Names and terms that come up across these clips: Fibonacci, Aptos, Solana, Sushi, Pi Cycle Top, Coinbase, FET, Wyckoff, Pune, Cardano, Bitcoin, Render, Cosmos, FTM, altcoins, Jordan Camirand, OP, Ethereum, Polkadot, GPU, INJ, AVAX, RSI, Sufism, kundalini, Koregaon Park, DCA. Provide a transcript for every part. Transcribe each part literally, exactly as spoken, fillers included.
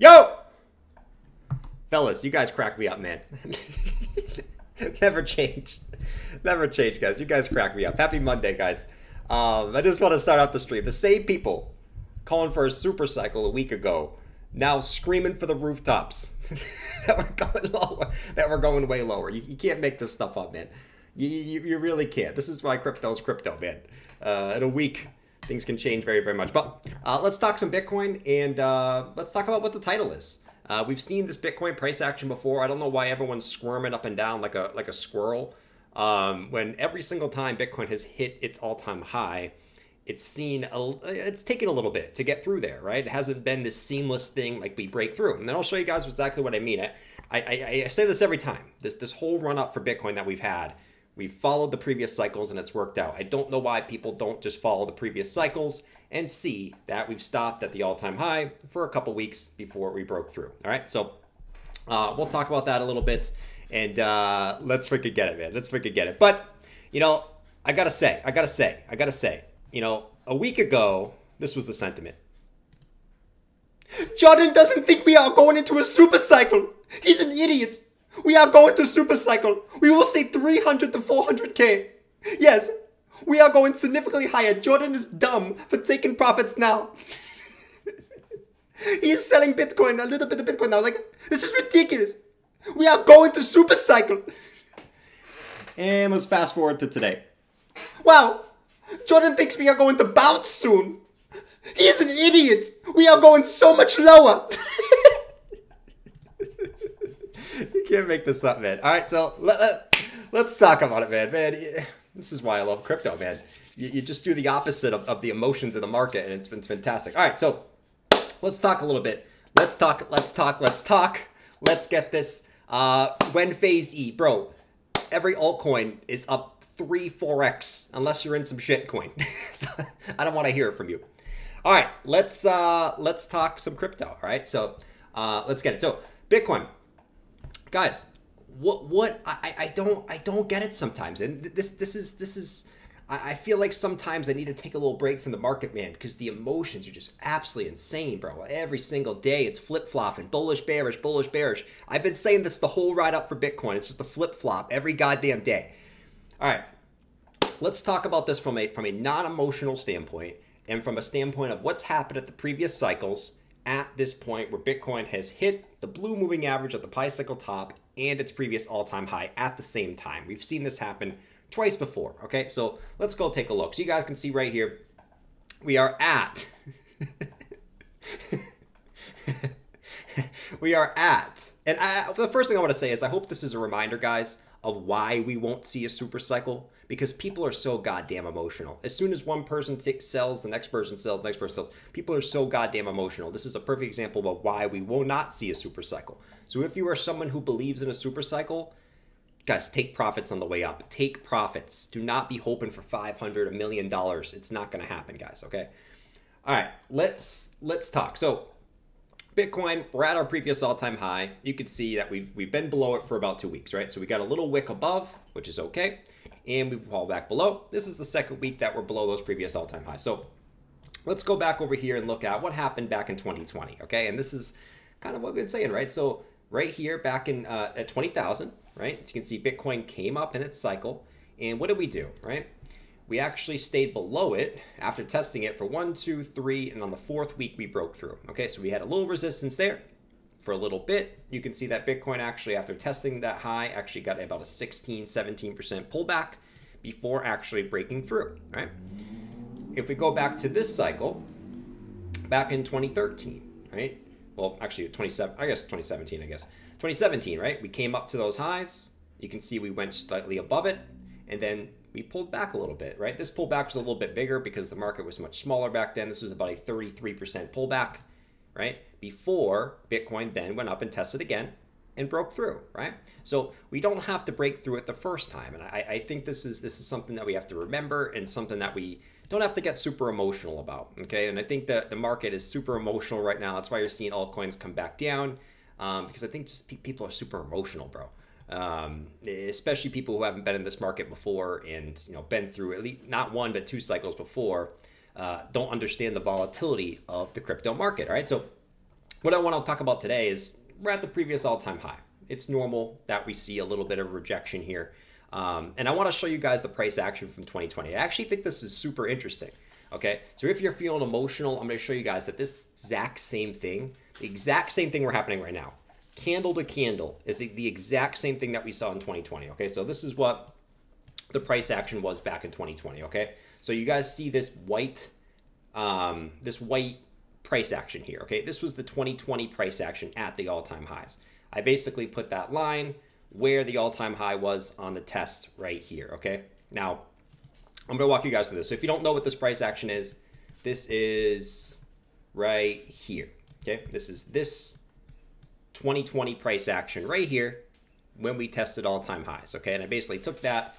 Yo! Fellas, you guys crack me up, man. Never change. Never change, guys. You guys crack me up. Happy Monday, guys. Um, I just want to start off the stream. The same people calling for a super cycle a week ago, now screaming for the rooftops that we're going lower, that we're going way lower. You, you can't make this stuff up, man. You, you, you really can't. This is why crypto's crypto, man. Uh, in a week, things can change very, very much. But uh, let's talk some Bitcoin, and uh, let's talk about what the title is. Uh, we've seen this Bitcoin price action before. I don't know why everyone's squirming up and down like a like a squirrel. Um, when every single time Bitcoin has hit its all-time high, it's seen a, it's taken a little bit to get through there, right? It hasn't been this seamless thing like we break through. And then I'll show you guys exactly what I mean. I I, I say this every time. This this whole run-up for Bitcoin that we've had, we've followed the previous cycles and it's worked out. I don't know why people don't just follow the previous cycles and see that we've stopped at the all-time high for a couple weeks before we broke through. All right, so uh, we'll talk about that a little bit. And uh, let's freaking get it, man. Let's freaking get it. But, you know, I got to say, I got to say, I got to say, you know, a week ago, this was the sentiment. Jordan doesn't think we are going into a super cycle. He's an idiot. We are going to super cycle. We will see three hundred to four hundred K. Yes, we are going significantly higher. Jordan is dumb for taking profits now. He is selling Bitcoin, a little bit of Bitcoin now. Like, this is ridiculous. We are going to super cycle. And let's fast forward to today. Wow, Jordan thinks we are going to bounce soon. He is an idiot. We are going so much lower. You can't make this up, man. All right, so let, let, let's talk about it, man. Man, this is why I love crypto, man. You, you just do the opposite of, of the emotions of the market, and it's been fantastic. All right, so let's talk a little bit. Let's talk, let's talk, let's talk. Let's get this. Uh, when phase E, bro, every altcoin is up three, four X, unless you're in some shit coin. So, I don't want to hear it from you. All right, let's uh, let's talk some crypto. All right, so uh, let's get it. So Bitcoin, guys, what what I, I don't I don't get it sometimes, and this this is this is I, I feel like sometimes I need to take a little break from the market, man, because the emotions are just absolutely insane, bro. Every single day it's flip flopping, bullish, bearish, bullish, bearish. I've been saying this the whole ride up for Bitcoin. It's just a flip flop every goddamn day. All right, let's talk about this from a from a non-emotional standpoint and from a standpoint of what's happened at the previous cycles. At this point where Bitcoin has hit the blue moving average at the Pi Cycle Top and its previous all-time high at the same time. We've seen this happen twice before, okay? So let's go take a look. So you guys can see right here, we are at, we are at, and I, the first thing I wanna say is I hope this is a reminder, guys, of why we won't see a super cycle, because people are so goddamn emotional. As soon as one person sells, the next person sells, the next person sells. People are so goddamn emotional. This is a perfect example of why we will not see a super cycle. So if you are someone who believes in a super cycle, guys, take profits on the way up. Take profits. Do not be hoping for five hundred, a million dollars. It's not gonna happen, guys, okay? All right, let's let's talk. So Bitcoin, we're at our previous all-time high. You can see that we've, we've been below it for about two weeks, right? So we got a little wick above, which is okay. And we fall back below. This is the second week that we're below those previous all-time highs. So let's go back over here and look at what happened back in twenty twenty, okay? And this is kind of what we've been saying, right? So right here back in uh, at twenty thousand, right? As you can see, Bitcoin came up in its cycle. And what did we do, right? We actually stayed below it after testing it for one, two, three, and on the fourth week we broke through. Okay, so we had a little resistance there for a little bit. You can see that Bitcoin actually, after testing that high, actually got about a sixteen, seventeen percent pullback before actually breaking through, right? If we go back to this cycle, back in twenty thirteen, right? Well, actually twenty-seven, I guess twenty seventeen, I guess. twenty seventeen, right? We came up to those highs. You can see we went slightly above it, and then we pulled back a little bit, right? This pullback was a little bit bigger because the market was much smaller back then. This was about a thirty-three percent pullback, right? Before Bitcoin then went up and tested again and broke through, right? So we don't have to break through it the first time. And I, I think this is this is something that we have to remember and something that we don't have to get super emotional about, okay? And I think that the market is super emotional right now. That's why you're seeing altcoins come back down, um, because I think just pe- people are super emotional, bro. Um, especially people who haven't been in this market before and, you know, been through at least not one, but two cycles before, uh, don't understand the volatility of the crypto market. All right. So What I want to talk about today is we're at the previous all-time high. It's normal that we see a little bit of rejection here. Um, and I want to show you guys the price action from twenty twenty. I actually think this is super interesting. Okay, so if you're feeling emotional, I'm going to show you guys that this exact same thing, the exact same thing we're happening right now, candle to candle, is the, the exact same thing that we saw in twenty twenty. Okay, so this is what the price action was back in twenty twenty. Okay, so you guys see this white, um, this white price action here. Okay, this was the twenty twenty price action at the all-time highs. I basically put that line where the all-time high was on the test right here. Okay, now I'm going to walk you guys through this. So if you don't know what this price action is, this is right here. Okay, this is this twenty twenty price action right here when we tested all-time highs. Okay, and I basically took that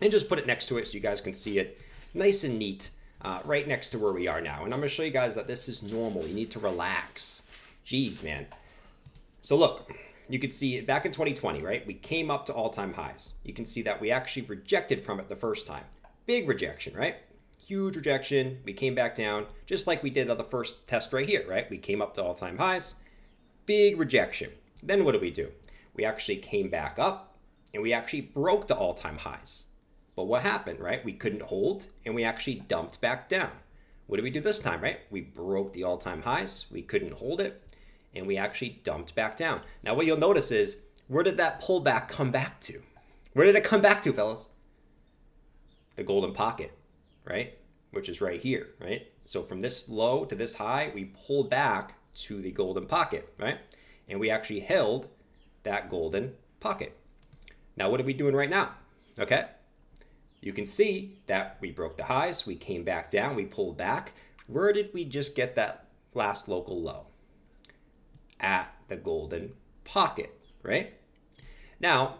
and just put it next to it so you guys can see it nice and neat, uh, right next to where we are now. And I'm going to show you guys that this is normal. You need to relax. Jeez, man. So look, you can see it back in twenty twenty, right? We came up to all-time highs. You can see that we actually rejected from it the first time. Big rejection, right? Huge rejection. We came back down just like we did on the first test right here, right? We came up to all-time highs, big rejection. Then what do we do? We actually came back up and we actually broke the all-time highs. But what happened, right? We couldn't hold and we actually dumped back down. What did we do this time, right? We broke the all-time highs. We couldn't hold it and we actually dumped back down. Now what you'll notice is, where did that pullback come back to? Where did it come back to, fellas? The golden pocket, right? Which is right here, right? So from this low to this high, we pulled back to the golden pocket, right? And we actually held that golden pocket. Now, what are we doing right now? Okay. You can see that we broke the highs. We came back down. We pulled back. Where did we just get that last local low? At the golden pocket, right? Now,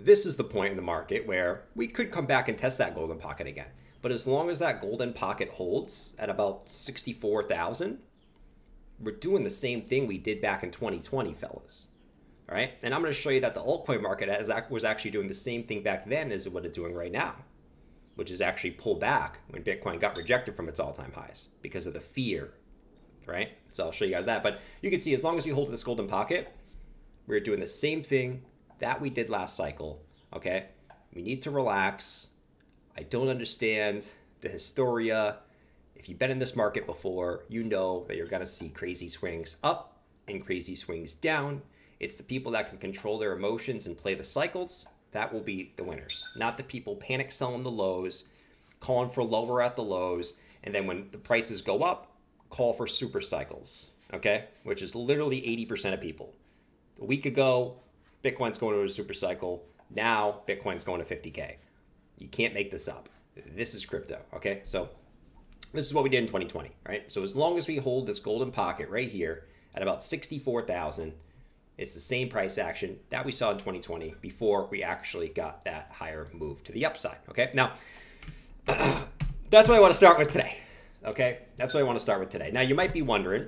this is the point in the market where we could come back and test that golden pocket again. But as long as that golden pocket holds at about sixty-four thousand, we're doing the same thing we did back in twenty twenty, fellas. All right. And I'm going to show you that the altcoin market has, was actually doing the same thing back then as what it's doing right now, which is actually pull back when Bitcoin got rejected from its all-time highs because of the fear, right? So I'll show you guys that. But you can see as long as you hold this golden pocket, we're doing the same thing that we did last cycle. Okay, we need to relax. I don't understand the hysteria. If you've been in this market before, you know that you're gonna see crazy swings up and crazy swings down. It's the people that can control their emotions and play the cycles that will be the winners, not the people panic selling the lows, calling for lower at the lows, and then when the prices go up, call for super cycles, okay? Which is literally eighty percent of people. A week ago, Bitcoin's going to a super cycle. Now Bitcoin's going to fifty K. You can't make this up. This is crypto. Okay. So this is what we did in twenty twenty, right? So as long as we hold this golden pocket right here at about sixty-four thousand, it's the same price action that we saw in twenty twenty before we actually got that higher move to the upside. Okay. Now that's what I want to start with today. Okay. That's what I want to start with today. Now you might be wondering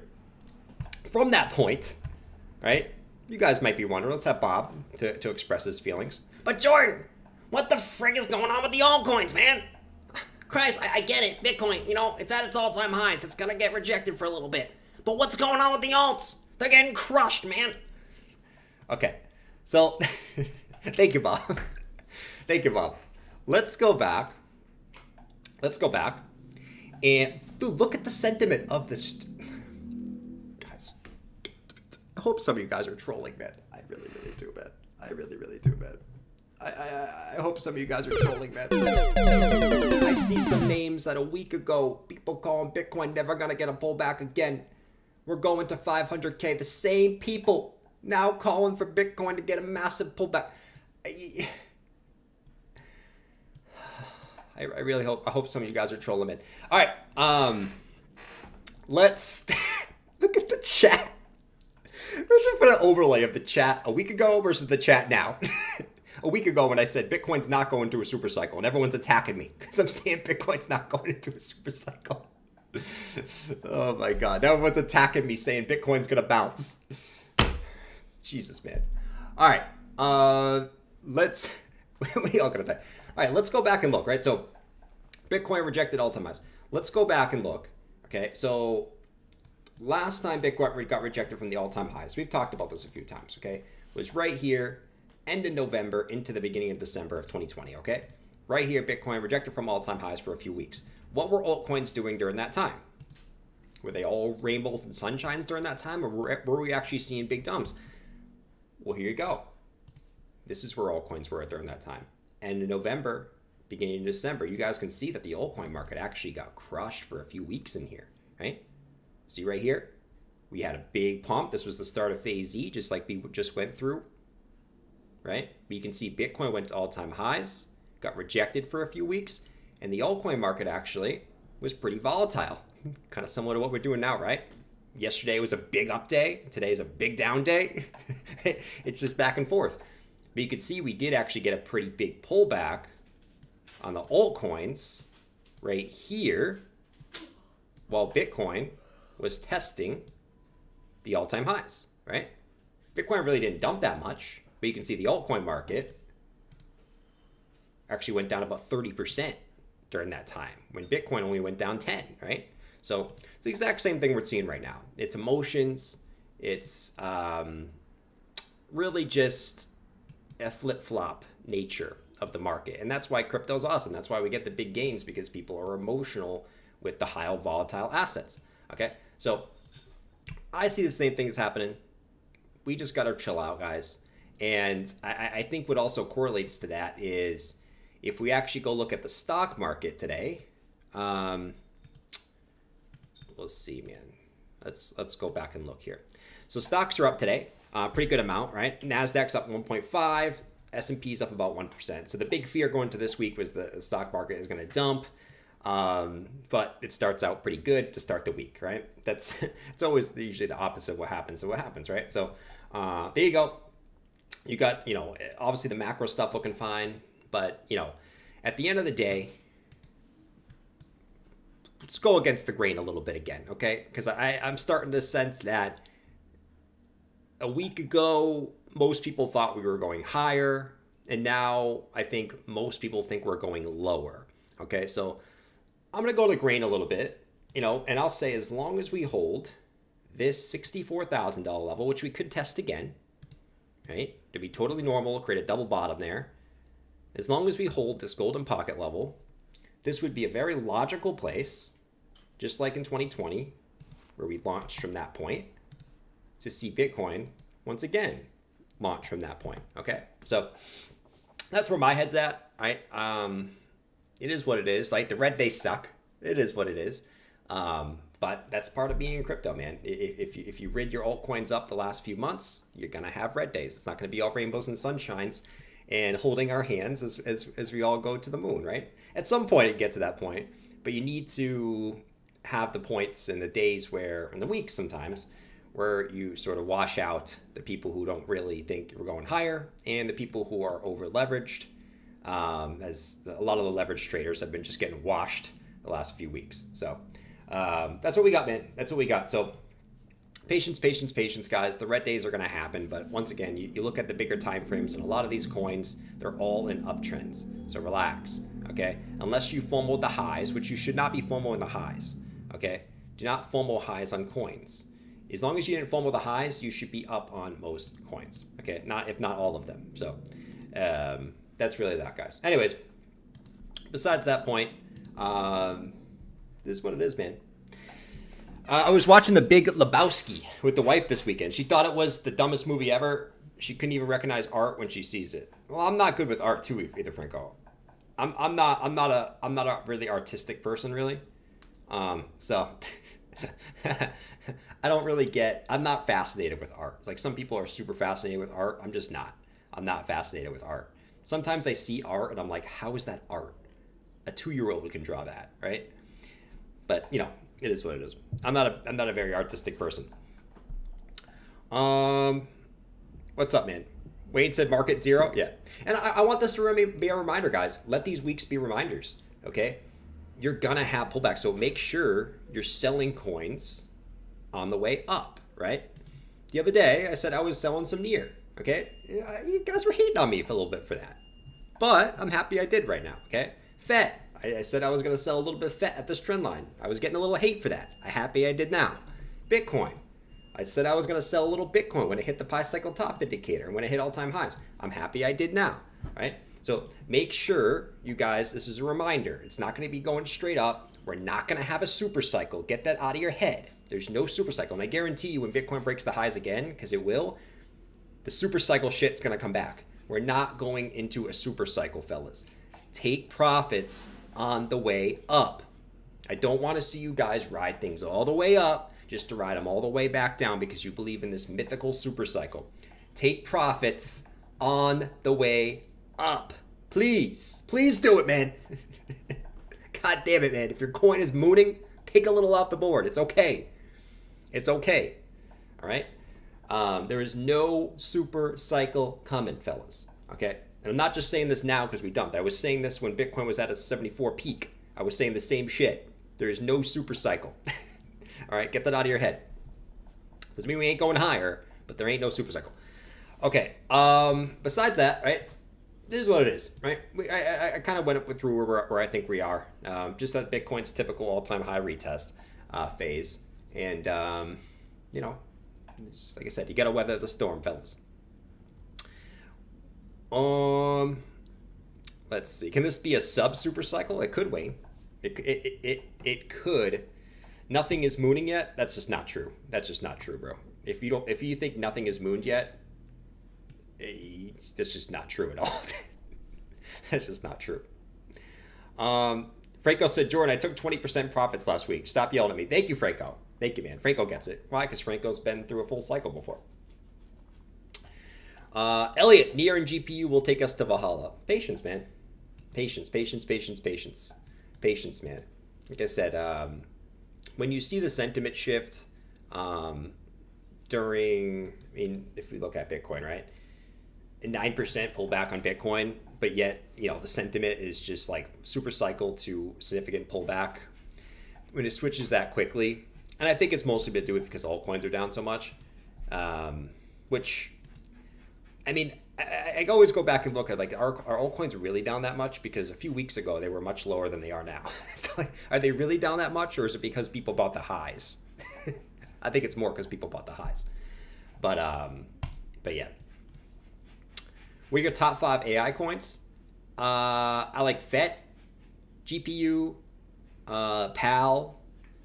from that point, right? You guys might be wondering, let's have Bob to, to express his feelings. But Jordan, what the frick is going on with the altcoins, man? Christ, I, I get it. Bitcoin, you know, it's at its all-time highs. It's going to get rejected for a little bit. But what's going on with the alts? They're getting crushed, man. Okay, so thank you, Bob. Thank you, Bob. Let's go back. Let's go back. And, dude, look at the sentiment of this. I hope some of you guys are trolling, man. I really, really do, man. I really, really do, man. I, I, I hope some of you guys are trolling, man. I see some names that a week ago, people calling Bitcoin never gonna get a pullback again. We're going to five hundred K. The same people now calling for Bitcoin to get a massive pullback. I, I really hope, I hope some of you guys are trolling, man. All right, um, let's look at the chat. We should put an overlay of the chat a week ago versus the chat now. A week ago when I said Bitcoin's not going through a super cycle and everyone's attacking me because I'm saying Bitcoin's not going into a super cycle. Oh my God. Now everyone's attacking me saying Bitcoin's going to bounce. Jesus, man. All right. Uh, let's, we all got to die. All right. Let's go back and look, right? So Bitcoin rejected all-time highs. Let's go back and look. Okay. So Last time Bitcoin got rejected from the all-time highs, we've talked about this a few times, okay? Was right here, end of November into the beginning of December of twenty twenty, okay? Right here, Bitcoin rejected from all-time highs for a few weeks. What were altcoins doing during that time? Were they all rainbows and sunshines during that time, or were, were we actually seeing big dumps? Well, here you go. This is where altcoins were at during that time. End of November, beginning of December, you guys can see that the altcoin market actually got crushed for a few weeks in here, right? See right here, we had a big pump. This was the start of phase E, just like we just went through, right? But you can see Bitcoin went to all-time highs, got rejected for a few weeks, and the altcoin market actually was pretty volatile, kind of similar to what we're doing now, right? Yesterday was a big up day. Today is a big down day. It's just back and forth. But you can see we did actually get a pretty big pullback on the altcoins right here while Bitcoin was testing the all-time highs, right? Bitcoin really didn't dump that much, but you can see the altcoin market actually went down about thirty percent during that time when Bitcoin only went down ten, right? So it's the exact same thing we're seeing right now. It's emotions, it's um, really just a flip-flop nature of the market. And that's why crypto's awesome. That's why we get the big gains, because people are emotional with the high volatile assets, okay? So I see the same things happening. We just got to chill out, guys. And I, I think what also correlates to that is if we actually go look at the stock market today, um, let's see, man. Let's let's go back and look here. So stocks are up today, uh, pretty good amount, right? Nasdaq's up one point five, S and P's up about one percent. So the big fear going to this week was the stock market is going to dump. Um, but it starts out pretty good to start the week, right? That's it's always usually the opposite of what happens. So what happens, right? So uh, there you go. You got, you know, obviously the macro stuff looking fine, but you know, at the end of the day, let's go against the grain a little bit again, okay? Because I I'm starting to sense that a week ago most people thought we were going higher, and now I think most people think we're going lower. Okay, so I'm going to go to the grain a little bit, you know, and I'll say as long as we hold this sixty-four thousand dollar level, which we could test again, right, to be totally normal, create a double bottom there. As long as we hold this golden pocket level, this would be a very logical place, just like in twenty twenty, where we launched from that point, to see Bitcoin once again launch from that point. Okay, so that's where my head's at, right? Um... It is what it is. Like the red days suck. It is what it is. Um, but that's part of being in crypto, man. If you, if you rid your altcoins up the last few months, you're going to have red days. It's not going to be all rainbows and sunshines and holding our hands as, as, as we all go to the moon, right? At some point, it gets to that point. But you need to have the points and the days where, and the weeks sometimes, where you sort of wash out the people who don't really think you're going higher and the people who are over-leveraged. Um, as the, a lot of the leverage traders have been just getting washed the last few weeks. So um, that's what we got, man. That's what we got. So patience, patience, patience, guys. The red days are going to happen. But once again, you, you look at the bigger time frames and a lot of these coins, they're all in uptrends. So relax, okay? Unless you FOMO the highs, which you should not be FOMOing the highs, okay? Do not FOMO highs on coins. As long as you didn't FOMO the highs, you should be up on most coins, okay? Not if not all of them. So um, that's really that, guys. Anyways, besides that point, um, this is what it is, man. Uh, I was watching The Big Lebowski with the wife this weekend. She thought it was the dumbest movie ever. She couldn't even recognize art when she sees it. Well, I'm not good with art too either, Franco. I'm I'm not I'm not a I'm not a really artistic person, really. Um, so I don't really get. I'm not fascinated with art. Like some people are super fascinated with art. I'm just not. I'm not fascinated with art. Sometimes I see art and I'm like, how is that art? A two-year-old can draw that, right? But, you know, it is what it is. I'm not a, I'm not a very artistic person. Um, what's up, man? Wayne said market zero? Yeah. And I, I want this to be a reminder, guys. Let these weeks be reminders, okay? You're going to have pullbacks, so make sure you're selling coins on the way up, right? The other day, I said I was selling some N I R, okay? You guys were hating on me for a little bit for that. But I'm happy I did right now, okay? F E T. I, I said I was going to sell a little bit of F E T at this trend line. I was getting a little hate for that. I'm happy I did now. Bitcoin. I said I was going to sell a little Bitcoin when it hit the Pi Cycle Top indicator and when it hit all-time highs. I'm happy I did now, right? So make sure, you guys, this is a reminder. It's not going to be going straight up. We're not going to have a super cycle. Get that out of your head. There's no super cycle. And I guarantee you when Bitcoin breaks the highs again, because it will, the super cycle shit's going to come back. We're not going into a super cycle, fellas. Take profits on the way up. I don't want to see you guys ride things all the way up just to ride them all the way back down because you believe in this mythical super cycle. Take profits on the way up. Please, please do it, man. God damn it, man. If your coin is mooning, take a little off the board. It's okay. It's okay. All right. Um, there is no super cycle coming, fellas. Okay. And I'm not just saying this now because we dumped. I was saying this when Bitcoin was at a seventy-four peak. I was saying the same shit. There is no super cycle. All right, get that out of your head. Doesn't mean we ain't going higher, but there ain't no super cycle. Okay, um, besides that, right, this is what it is, right? We, I, I, I kind of went up through where, where I think we are, um, just at Bitcoin's typical all-time high retest uh, phase. And, um, you know, just like I said, you got to weather the storm, fellas. Um, let's see. Can this be a sub-super cycle? It could, Wayne. It, it, it, it could. Nothing is mooning yet. That's just not true. That's just not true, bro. If you don't, if you think nothing is mooned yet, that's just not true at all. That's just not true. Um, Franco said, Jordan, I took twenty percent profits last week. Stop yelling at me. Thank you, Franco. Thank you, man. Franco gets it. Why? Because Franco's been through a full cycle before. Uh, Elliot, Near and G P U will take us to Valhalla. Patience, man. Patience, patience, patience, patience. Patience, man. Like I said, um... when you see the sentiment shift um, during, I mean, if we look at Bitcoin, right? nine percent pullback on Bitcoin, but yet, you know, the sentiment is just like super cycle to significant pullback. When it switches that quickly, and I think it's mostly to do with because altcoins are down so much, um, which, I mean, I, I always go back and look at like, are, are altcoins really down that much? Because a few weeks ago, they were much lower than they are now. So like, are they really down that much? Or is it because people bought the highs? I think it's more because people bought the highs. But um, but yeah. What are your top five A I coins? Uh, I like F E T, G P U, uh, P A L.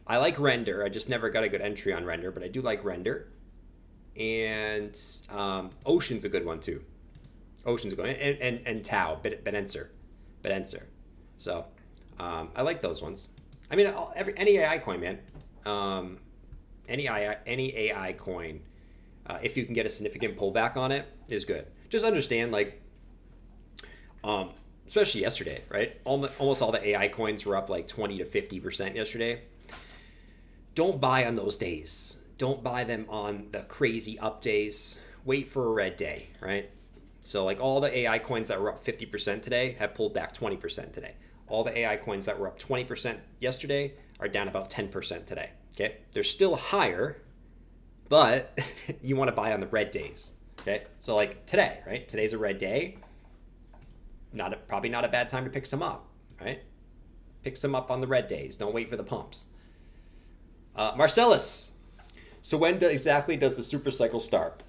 I like Render. I just never got a good entry on Render, but I do like Render. And um, Ocean's a good one too. Ocean's a good one. And, and, and Tau, Benenser. Benenser. So um, I like those ones. I mean, every, any A I coin, man. Um, any, AI, any A I coin, uh, if you can get a significant pullback on it, is good. Just understand, like, um, especially yesterday, right? Almost all the A I coins were up like twenty to fifty percent yesterday. Don't buy on those days. Don't buy them on the crazy up days. Wait for a red day, right? So like all the A I coins that were up fifty percent today have pulled back twenty percent today. All the A I coins that were up twenty percent yesterday are down about ten percent today, okay? They're still higher, but you wanna buy on the red days, okay? So like today, right? Today's a red day. Not a, probably not a bad time to pick some up, right? Pick some up on the red days. Don't wait for the pumps. Uh, Marcellus. So when do, exactly does the super cycle start?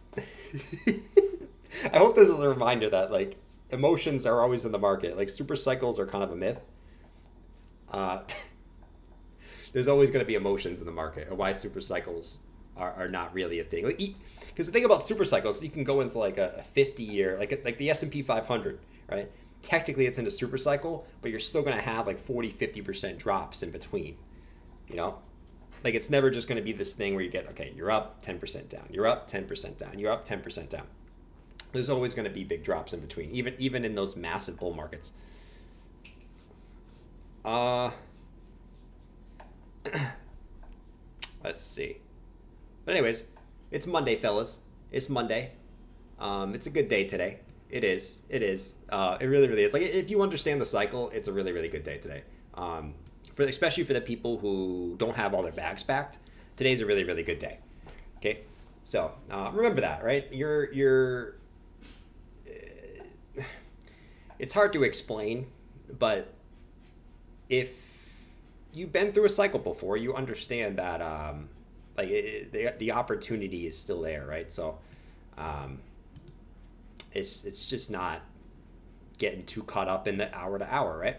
I hope this is a reminder that like emotions are always in the market. Like super cycles are kind of a myth. Uh, there's always going to be emotions in the market, or why super cycles are, are not really a thing. Like, because the thing about super cycles, you can go into like a fifty year, like like the S and P five hundred, right? Technically, it's in a super cycle, but you're still going to have like forty, fifty percent drops in between, you know. Like it's never just going to be this thing where you get, okay, you're up ten percent down, you're up ten percent down, you're up ten percent down. There's always going to be big drops in between, even even in those massive bull markets. Uh, let's see. But anyways, it's Monday, fellas. It's Monday. Um, it's a good day today. It is. It is. Uh, it really, really is. Like if you understand the cycle, it's a really, really good day today. Um, For, especially for the people who don't have all their bags packed, today's a really, really good day. Okay, so uh, remember that, right? You're, you're. Uh, it's hard to explain, but if you've been through a cycle before, you understand that um, like it, the, the opportunity is still there, right? So um, it's, it's just not getting too caught up in the hour to hour, right?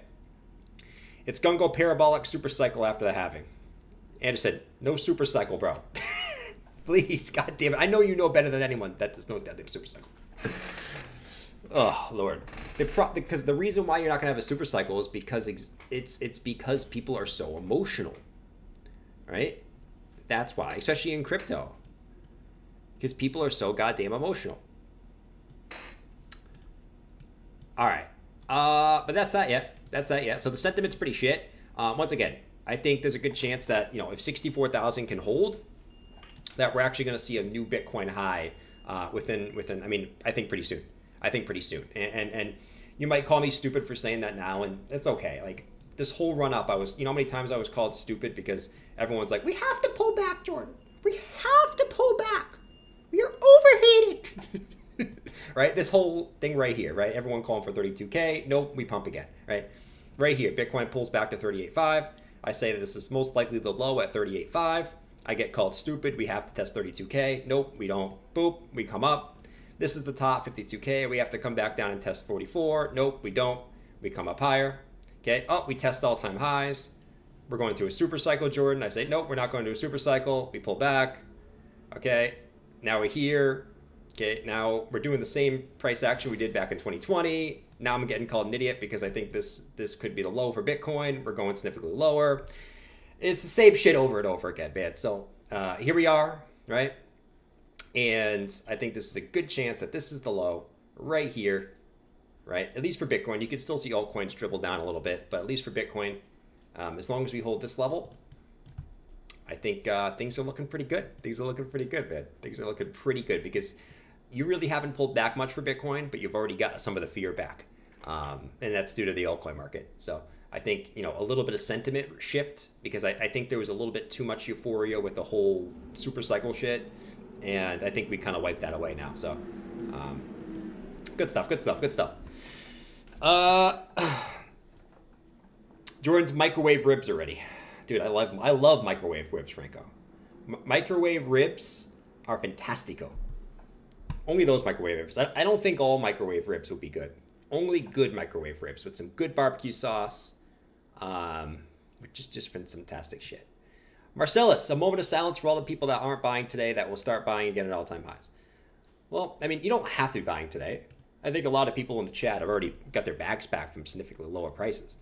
It's gonna go parabolic super cycle after the halving. Anderson, no super cycle, bro. Please, God damn it. I know you know better than anyone that there's no goddamn super cycle. Oh, Lord. Because the, the reason why you're not going to have a super cycle is because ex it's it's because people are so emotional, right? That's why, especially in crypto, because people are so goddamn emotional. All right. Uh, but that's not yet. That's not yet. So the sentiment's pretty shit. Uh, once again, I think there's a good chance that, you know, if sixty-four thousand can hold, that we're actually going to see a new Bitcoin high uh, within, within. I mean, I think pretty soon. I think pretty soon. And, and and you might call me stupid for saying that now, and that's okay. Like, this whole run up, I was, you know how many times I was called stupid because everyone's like, we have to pull back, Jordan. We have to pull back. We are overheated. Right? This whole thing right here, right? Everyone calling for thirty-two K. Nope, we pump again, right? Right here, Bitcoin pulls back to thirty-eight point five. I say that this is most likely the low at thirty-eight point five. I get called stupid. We have to test thirty-two K. Nope, we don't. Boop, we come up. This is the top, fifty-two K. We have to come back down and test forty-four. Nope, we don't. We come up higher. Okay, oh, we test all-time highs. We're going through a super cycle, Jordan. I say, nope, we're not going to a super cycle. We pull back. Okay, now we're here. Okay, now we're doing the same price action we did back in twenty twenty. Now I'm getting called an idiot because I think this, this could be the low for Bitcoin. We're going significantly lower. It's the same shit over and over again, man. So uh, here we are, right? And I think this is a good chance that this is the low right here, right? At least for Bitcoin. You can still see altcoins dribble down a little bit, but at least for Bitcoin, um, as long as we hold this level, I think uh, things are looking pretty good. Things are looking pretty good, man. Things are looking pretty good because you really haven't pulled back much for Bitcoin, but you've already got some of the fear back. Um, and that's due to the altcoin market. So I think, you know, a little bit of sentiment shift because I, I think there was a little bit too much euphoria with the whole super cycle shit. And I think we kind of wiped that away now. So um, good stuff, good stuff, good stuff. Uh, Jordan's microwave ribs already. Dude, I love, I love microwave ribs, Franco. M microwave ribs are fantastico. Only those microwave ribs. I, I don't think all microwave ribs would be good. Only good microwave ribs with some good barbecue sauce, um, which is just fantastic shit. Marcellus, a moment of silence for all the people that aren't buying today that will start buying again at all-time highs. Well, I mean, you don't have to be buying today. I think a lot of people in the chat have already got their bags packed from significantly lower prices,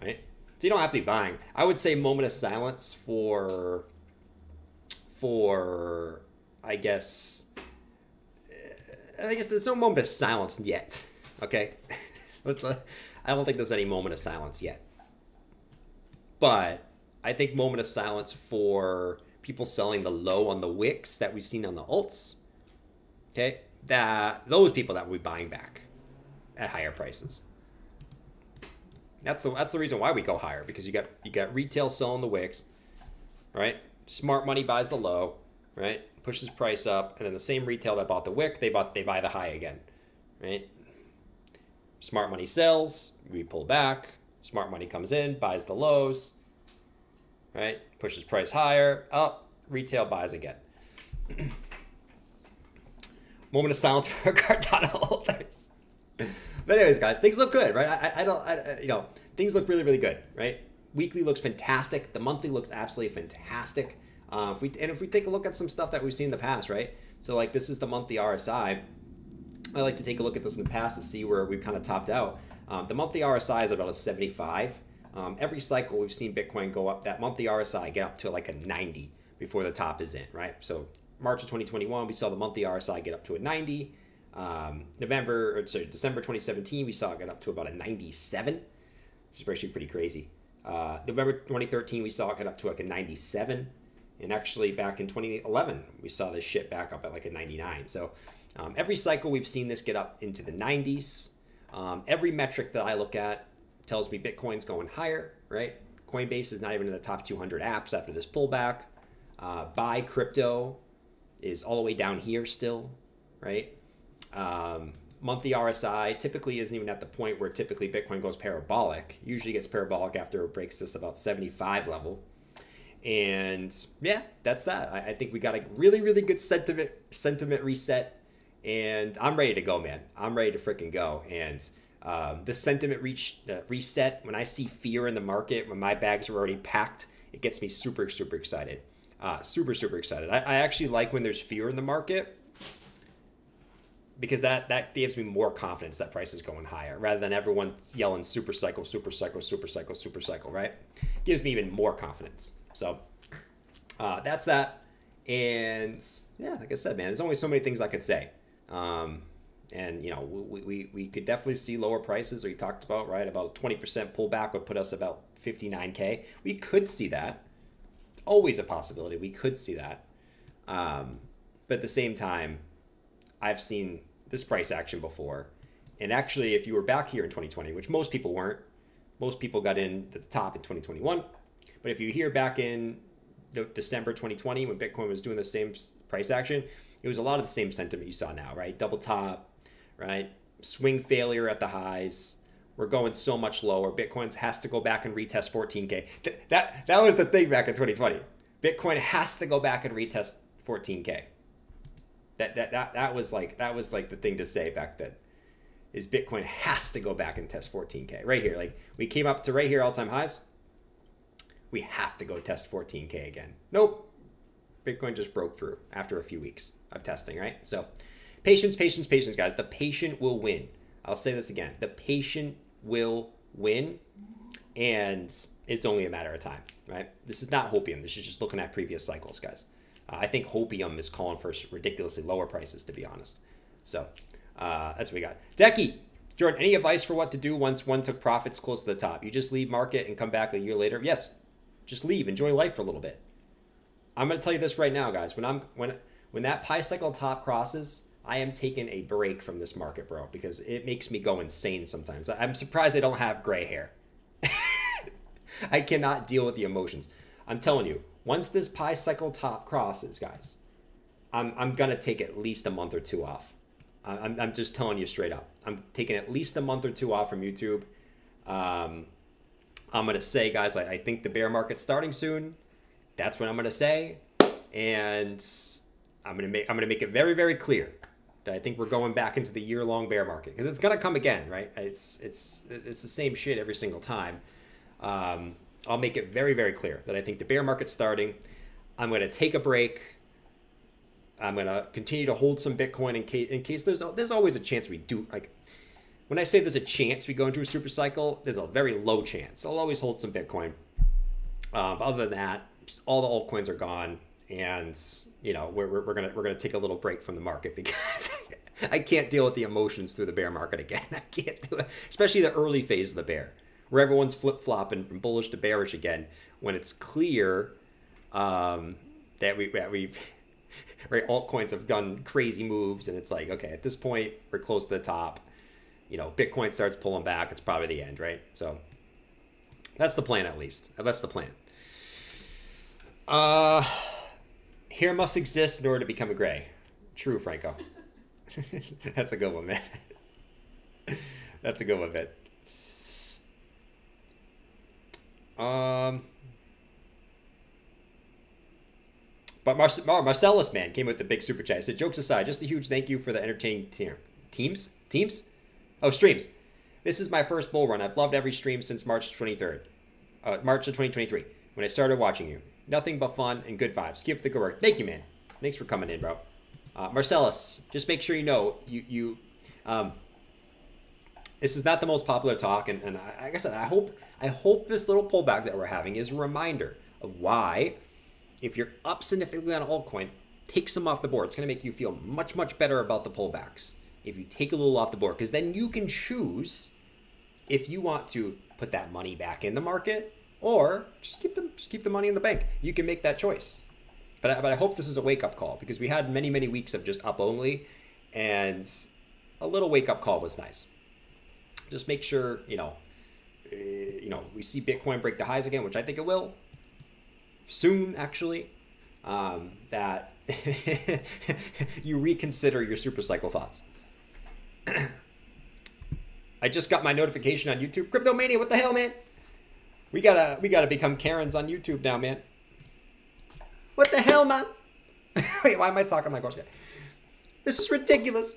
right? So you don't have to be buying. I would say moment of silence for, for I guess, I guess there's no moment of silence yet. Okay, I don't think there's any moment of silence yet, but I think moment of silence for people selling the low on the wicks that we've seen on the alts. Okay, that those people that will be buying back at higher prices. That's the that's the reason why we go higher, because you got you got retail selling the wicks, right? Smart money buys the low, right? Pushes price up, and then the same retail that bought the wick, they bought they buy the high again, right? Smart money sells, we pull back. Smart money comes in, buys the lows, right? Pushes price higher, up, retail buys again. Moment of silence for Cardano holders. But anyways, guys, things look good, right? I, I don't, I, you know, things look really, really good, right? Weekly looks fantastic. The monthly looks absolutely fantastic. Uh, if we and if we take a look at some stuff that we've seen in the past, right? So like this is the monthly R S I. I like to take a look at this in the past to see where we've kind of topped out. Um, the monthly R S I is about a seventy-five. Um, every cycle we've seen Bitcoin go up, that monthly R S I get up to like a ninety before the top is in, right? So March of twenty twenty-one, we saw the monthly R S I get up to a ninety. Um, November, or sorry, December twenty seventeen, we saw it get up to about a ninety-seven, which is actually pretty crazy. Uh, November twenty thirteen, we saw it get up to like a ninety-seven. And actually back in twenty eleven, we saw this shit back up at like a ninety-nine. So Um, every cycle we've seen this get up into the nineties. Um, every metric that I look at tells me Bitcoin's going higher, right? Coinbase is not even in the top two hundred apps after this pullback. Uh, Buy Crypto is all the way down here still, right? Um, monthly R S I typically isn't even at the point where typically Bitcoin goes parabolic. Usually gets parabolic after it breaks this about seventy-five level. And yeah, that's that. I, I think we got a really, really good sentiment sentiment reset. And I'm ready to go, man. I'm ready to freaking go. And um, the sentiment reach, uh, reset, when I see fear in the market, when my bags are already packed, it gets me super, super excited. Uh, super, super excited. I, I actually like when there's fear in the market, because that, that gives me more confidence that price is going higher, rather than everyone yelling super cycle, super cycle, super cycle, super cycle, right? Gives me even more confidence. So uh, that's that. And yeah, like I said, man, there's only so many things I could say. Um, and, you know, we, we, we could definitely see lower prices. We talked about, right, about twenty percent pullback would put us about fifty-nine K. We could see that. Always a possibility. We could see that. Um, but at the same time, I've seen this price action before. And actually, if you were back here in twenty twenty, which most people weren't, most people got in at the top in twenty twenty-one. But if you hear back in December twenty twenty, when Bitcoin was doing the same price action, it was a lot of the same sentiment you saw now, right? Double top, right? Swing failure at the highs. We're going so much lower. Bitcoin has to go back and retest fourteen K. Th that, that was the thing back in twenty twenty. Bitcoin has to go back and retest fourteen K. That, that that that was like that was like the thing to say back then, is Bitcoin has to go back and test fourteen K right here. Like, we came up to right here, all time highs. We have to go test fourteen K again. Nope, Bitcoin just broke through after a few weeks of testing, right? So, patience, patience, patience, guys. The patient will win. I'll say this again: the patient will win, and it's only a matter of time, right? This is not hopium. This is just looking at previous cycles, guys. Uh, I think hopium is calling for ridiculously lower prices, to be honest. So uh, that's what we got. Decky, Jordan, any advice for what to do once one took profits close to the top? You just leave market and come back a year later? Yes, just leave. Enjoy life for a little bit. I'm going to tell you this right now, guys. When I'm when when that Pi Cycle Top crosses, I am taking a break from this market, bro, because it makes me go insane sometimes. I'm surprised I don't have gray hair. I cannot deal with the emotions. I'm telling you. Once this Pi Cycle Top crosses, guys, I'm, I'm going to take at least a month or two off. I'm, I'm just telling you straight up. I'm taking at least a month or two off from YouTube. Um, I'm going to say, guys, I, I think the bear market's starting soon. That's what I'm going to say. And I'm going to make, I'm going to make it very, very clear that I think we're going back into the year-long bear market, because it's going to come again, right? It's, it's, it's the same shit every single time. Um, I'll make it very, very clear that I think the bear market's starting. I'm going to take a break. I'm going to continue to hold some Bitcoin in case, in case there's there's always a chance we do. Like, when I say there's a chance we go into a super cycle, there's a very low chance. I'll always hold some Bitcoin. Um, other than that, all the altcoins are gone, and you know we're we're, we're gonna we're gonna take a little break from the market, because I can't deal with the emotions through the bear market again. I can't do it, especially the early phase of the bear, where everyone's flip-flopping from bullish to bearish again, when it's clear um, that, we, that we've, right, altcoins have done crazy moves, and it's like, okay, at this point, we're close to the top. You know, Bitcoin starts pulling back, it's probably the end, right? So that's the plan, at least. That's the plan. Uh, hair must exist in order to become a gray. True, Franco. That's a good one, man. That's a good one, man. Um, but Mar Mar Marcellus, man, came with the big super chat. He said, jokes aside, just a huge thank you for the entertaining team. Teams? Teams? Oh, streams. This is my first bull run. I've loved every stream since March twenty-third. Uh, March of twenty twenty-three, when I started watching you. Nothing but fun and good vibes. Keep up the good work. Thank you, man. Thanks for coming in, bro. Uh, Marcellus, just make sure you know you... you um, this is not the most popular talk, and, and I, like I said, I hope I hope this little pullback that we're having is a reminder of why, if you're up significantly on an altcoin, take some off the board. It's going to make you feel much, much better about the pullbacks if you take a little off the board, because then you can choose if you want to put that money back in the market or just keep them, just keep the money in the bank. You can make that choice. But I, but I hope this is a wake-up call, because we had many, many weeks of just up only, and a little wake-up call was nice. Just make sure, you know, uh, you know, we see Bitcoin break the highs again, which I think it will soon, actually, um, that you reconsider your super cycle thoughts. I just got my notification on YouTube. Cryptomania, what the hell, man? We gotta, we gotta become Karens on YouTube now, man. What the hell, man? Wait, why am I talking like Oscar? This is ridiculous.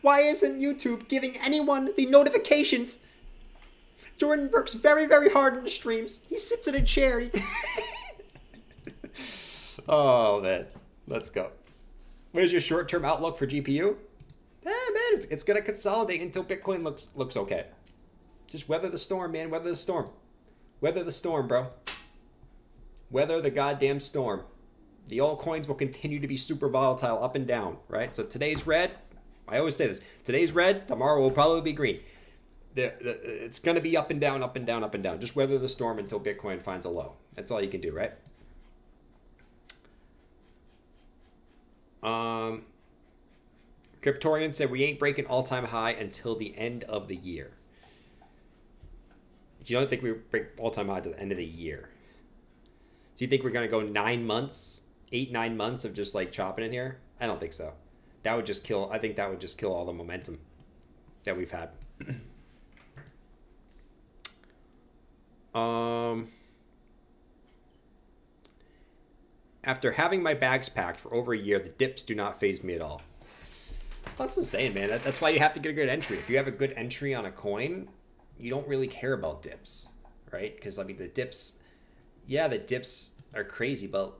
Why isn't YouTube giving anyone the notifications? Jordan works very, very hard in the streams. He sits in a chair. He... oh, man. Let's go. What is your short-term outlook for G P U? Eh, man, it's, it's going to consolidate until Bitcoin looks looks okay. Just weather the storm, man. Weather the storm. Weather the storm, bro. Weather the goddamn storm. The altcoins will continue to be super volatile up and down, right? So today's red. I always say this. Today's red. Tomorrow will probably be green. The, the, it's going to be up and down, up and down, up and down. Just weather the storm until Bitcoin finds a low. That's all you can do, right? Um, Cryptorian said, we ain't breaking all-time high until the end of the year. You don't think we break all-time high to the end of the year? Do you think we're going to go nine months, eight, nine months of just like chopping in here? I don't think so. That would just kill, I think that would just kill all the momentum that we've had. Um, after having my bags packed for over a year, the dips do not faze me at all. That's insane, man. That, that's why you have to get a good entry. If you have a good entry on a coin, you don't really care about dips, right? Because, I mean, the dips, yeah, the dips are crazy, but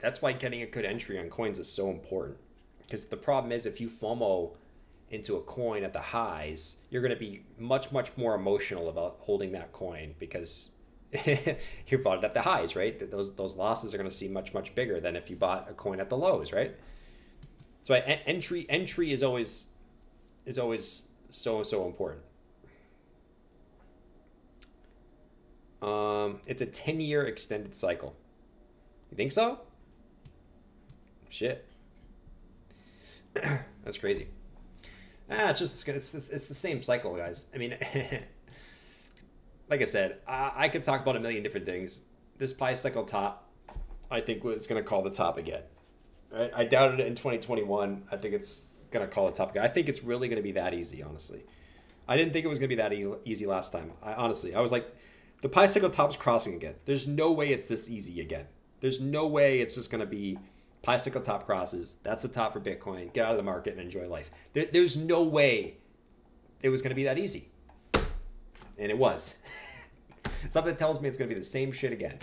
that's why getting a good entry on coins is so important. Because the problem is if you FOMO into a coin at the highs, you're going to be much, much more emotional about holding that coin because you bought it at the highs, right? Those those losses are going to seem much, much bigger than if you bought a coin at the lows, right? So entry entry is always is always so, so important. Um, it's a ten-year extended cycle. You think so? Shit. That's crazy. Ah, it's just it's, it's, it's the same cycle, guys. I mean, like I said, I, I could talk about a million different things. This Pi Cycle Top, I think it's going to call the top again. Right? I doubted it in twenty twenty-one. I think it's going to call the top again. I think it's really going to be that easy, honestly. I didn't think it was going to be that e easy last time. I, honestly, I was like, the Pi Cycle Top's crossing again. There's no way it's this easy again. There's no way it's just going to be... Pi Cycle Top crosses. That's the top for Bitcoin. Get out of the market and enjoy life. There, there's no way it was going to be that easy. And it was. Something tells me it's going to be the same shit again.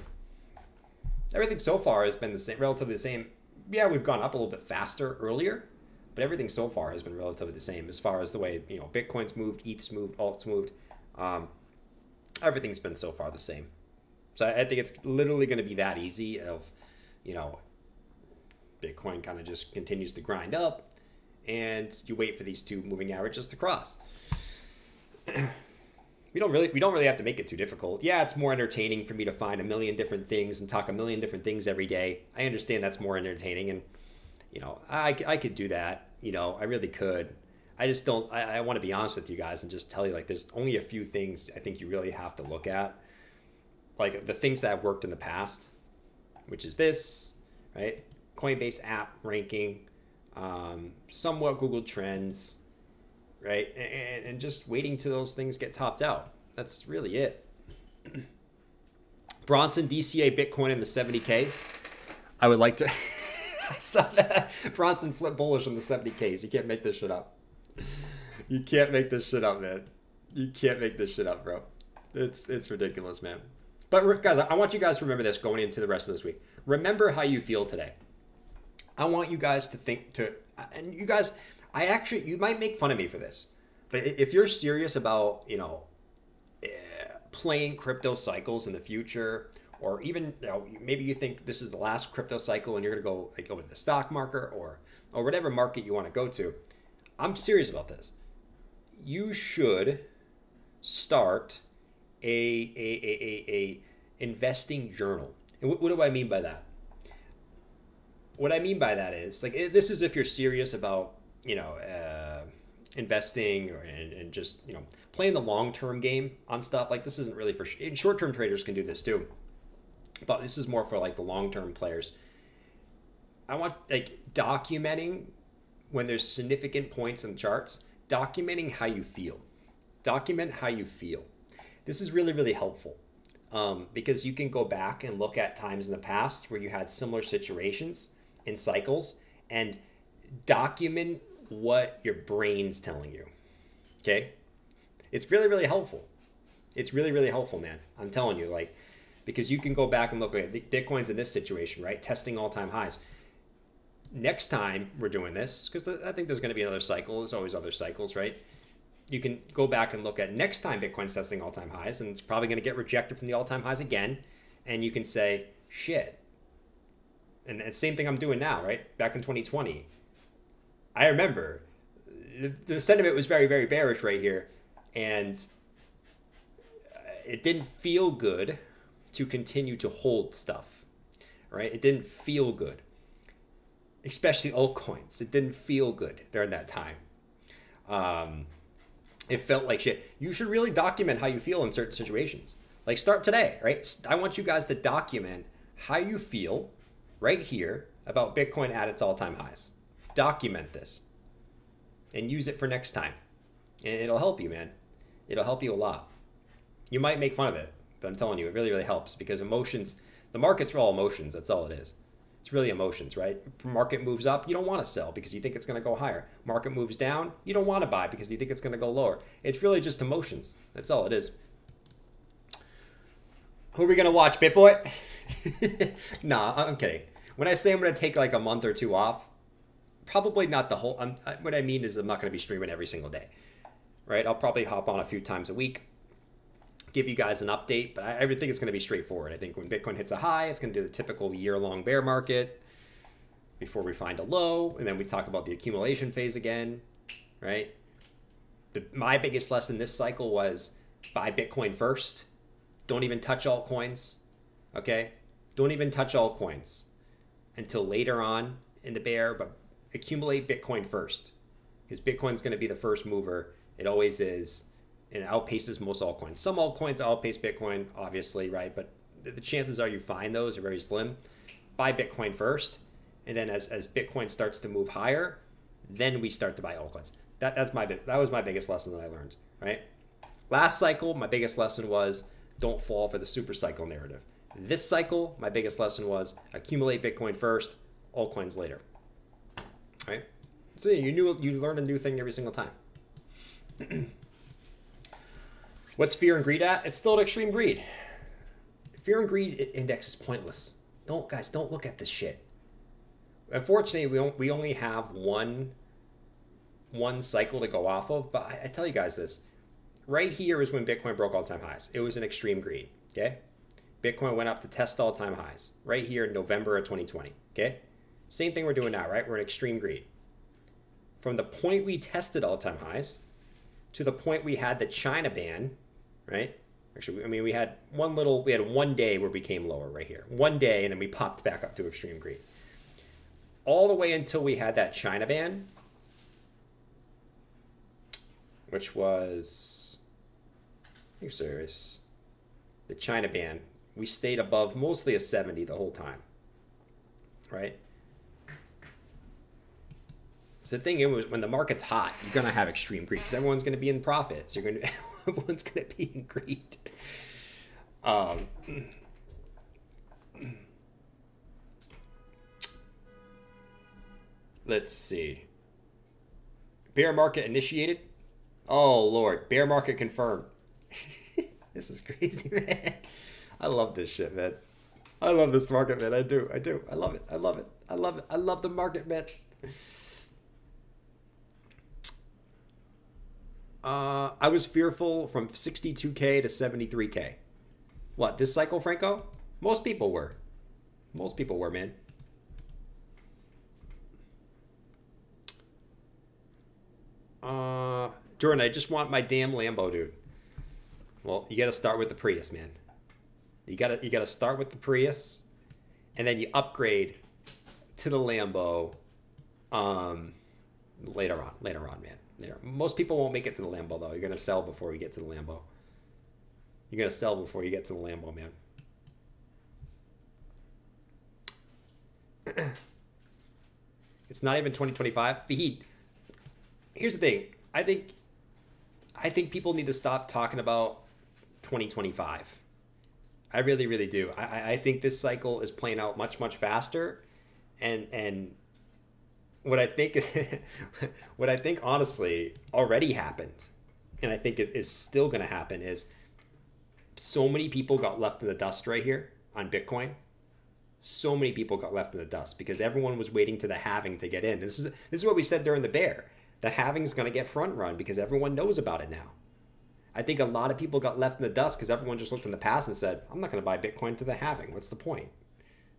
Everything so far has been the same, relatively the same. Yeah, we've gone up a little bit faster earlier, but everything so far has been relatively the same as far as the way, you know, Bitcoin's moved, E T H's moved, alt's moved. Um, everything's been so far the same. So I think it's literally going to be that easy of, you know, Bitcoin kind of just continues to grind up and you wait for these two moving averages to cross. we don't really we don't really have to make it too difficult. Yeah, it's more entertaining for me to find a million different things and talk a million different things every day. I understand that's more entertaining and, you know, I, I could do that. You know, I really could. I just don't, I, I want to be honest with you guys and just tell you like there's only a few things I think you really have to look at. Like the things that have worked in the past, which is this, right? Coinbase app ranking, um, somewhat Google Trends, right? And, and just waiting till those things get topped out. That's really it. Bronson, D C A Bitcoin in the seventy Ks. I would like to... I saw that. Bronson flipped bullish on the seventy Ks. You can't make this shit up. You can't make this shit up, man. You can't make this shit up, bro. It's, it's ridiculous, man. But guys, I want you guys to remember this going into the rest of this week. Remember how you feel today. I want you guys to think to, and you guys, I actually, you might make fun of me for this, but if you're serious about, you know, playing crypto cycles in the future, or even, you know, maybe you think this is the last crypto cycle and you're going to go like go into the stock market or, or whatever market you want to go to. I'm serious about this. You should start a, a, a, a, a investing journal. And what, what do I mean by that? What I mean by that is, like, this is if you're serious about, you know, uh, investing or, and, and just, you know, playing the long-term game on stuff. Like, this isn't really for sh – short-term traders can do this too. But this is more for, like, the long-term players. I want, like, documenting when there's significant points in charts, documenting how you feel. Document how you feel. This is really, really helpful. um, because you can go back and look at times in the past where you had similar situations and cycles and document what your brain's telling you, okay? It's really, really helpful. It's really, really helpful, man. I'm telling you, like, because you can go back and look at Bitcoin's in this situation, right? Testing all-time highs. Next time we're doing this, because th I think there's going to be another cycle. There's always other cycles, right? You can go back and look at next time Bitcoin's testing all-time highs, and it's probably going to get rejected from the all-time highs again. And you can say, shit. And, and same thing I'm doing now, right? Back in twenty twenty, I remember the, the sentiment was very, very bearish right here. And it didn't feel good to continue to hold stuff, right? It didn't feel good, especially altcoins. It didn't feel good during that time. Um, it felt like shit. You should really document how you feel in certain situations. Like start today, right? I want you guys to document how you feel right here about Bitcoin at its all-time highs. Document this and use it for next time. And it'll help you, man. It'll help you a lot. You might make fun of it, but I'm telling you, it really, really helps because emotions, the market's all emotions. That's all it is. It's really emotions, right? Market moves up, you don't want to sell because you think it's going to go higher. Market moves down, you don't want to buy because you think it's going to go lower. It's really just emotions. That's all it is. Who are we going to watch, BitBoy? Nah, I'm kidding. When I say I'm going to take like a month or two off, probably not the whole, I'm, what I mean is I'm not going to be streaming every single day, right? I'll probably hop on a few times a week, give you guys an update, but I, I think it's going to be straightforward. I think when Bitcoin hits a high, it's going to do the typical year-long bear market before we find a low, and then we talk about the accumulation phase again, right? The, my biggest lesson this cycle was buy Bitcoin first. Don't even touch altcoins, okay? Don't even touch altcoins until later on in the bear, but accumulate Bitcoin first because Bitcoin's going to be the first mover. It always is. And it outpaces most altcoins. Some altcoins outpace Bitcoin, obviously, right? But the chances are you find those are very slim. Buy Bitcoin first, and then as, as Bitcoin starts to move higher, then we start to buy altcoins. That that's my that was my biggest lesson that I learned, right? Last cycle, my biggest lesson was don't fall for the super cycle narrative. This cycle, my biggest lesson was accumulate Bitcoin first, altcoins later. Right? So you knew you learned a new thing every single time. What's fear and greed at? It's still at extreme greed. Fear and greed index is pointless. Don't, guys, don't look at this shit. Unfortunately, we, don't, we only have one, one cycle to go off of, but I, I tell you guys this. Right here is when Bitcoin broke all-time highs. It was an extreme greed, okay? Bitcoin went up to test all-time highs right here in November of twenty twenty, okay? Same thing we're doing now, right? We're in extreme greed. From the point we tested all-time highs to the point we had the China ban, right? Actually, I mean, we had one little, we had one day where we came lower right here. One day, and then we popped back up to extreme greed. All the way until we had that China ban, which was, are you serious? The China ban, we stayed above mostly a seventy the whole time, right? So the thing is, when the market's hot, you're going to have extreme greed because everyone's going to be in profit. So you're going to, everyone's going to be in greed. Um, let's see. Bear market initiated. Oh, Lord. Bear market confirmed. This is crazy, man. I love this shit, man. I love this market, man. I do. I do. I love it. I love it. I love it. I love the market, man. Uh, I was fearful from sixty-two K to seventy-three K. What, this cycle, Franco? Most people were. Most people were, man. Uh, Jordan, I just want my damn Lambo, dude. Well, you got to start with the Prius, man. You got to you got to start with the Prius, and then you upgrade to the Lambo um, later on, later on, man. Most people won't make it to the Lambo, though. You're going to sell before we get to the Lambo. You're going to sell before you get to the Lambo, man. It's not even twenty twenty-five. Fahid, here's the thing. I think, I think people need to stop talking about twenty twenty-five. I really, really do. I, I think this cycle is playing out much, much faster. And and what I think, what I think honestly already happened, and I think is, is still going to happen, is so many people got left in the dust right here on Bitcoin. So many people got left in the dust because everyone was waiting to the halving to get in. This is, this is what we said during the bear. The halving is going to get front run because everyone knows about it now. I think a lot of people got left in the dust because everyone just looked in the past and said, I'm not going to buy Bitcoin to the halving. What's the point,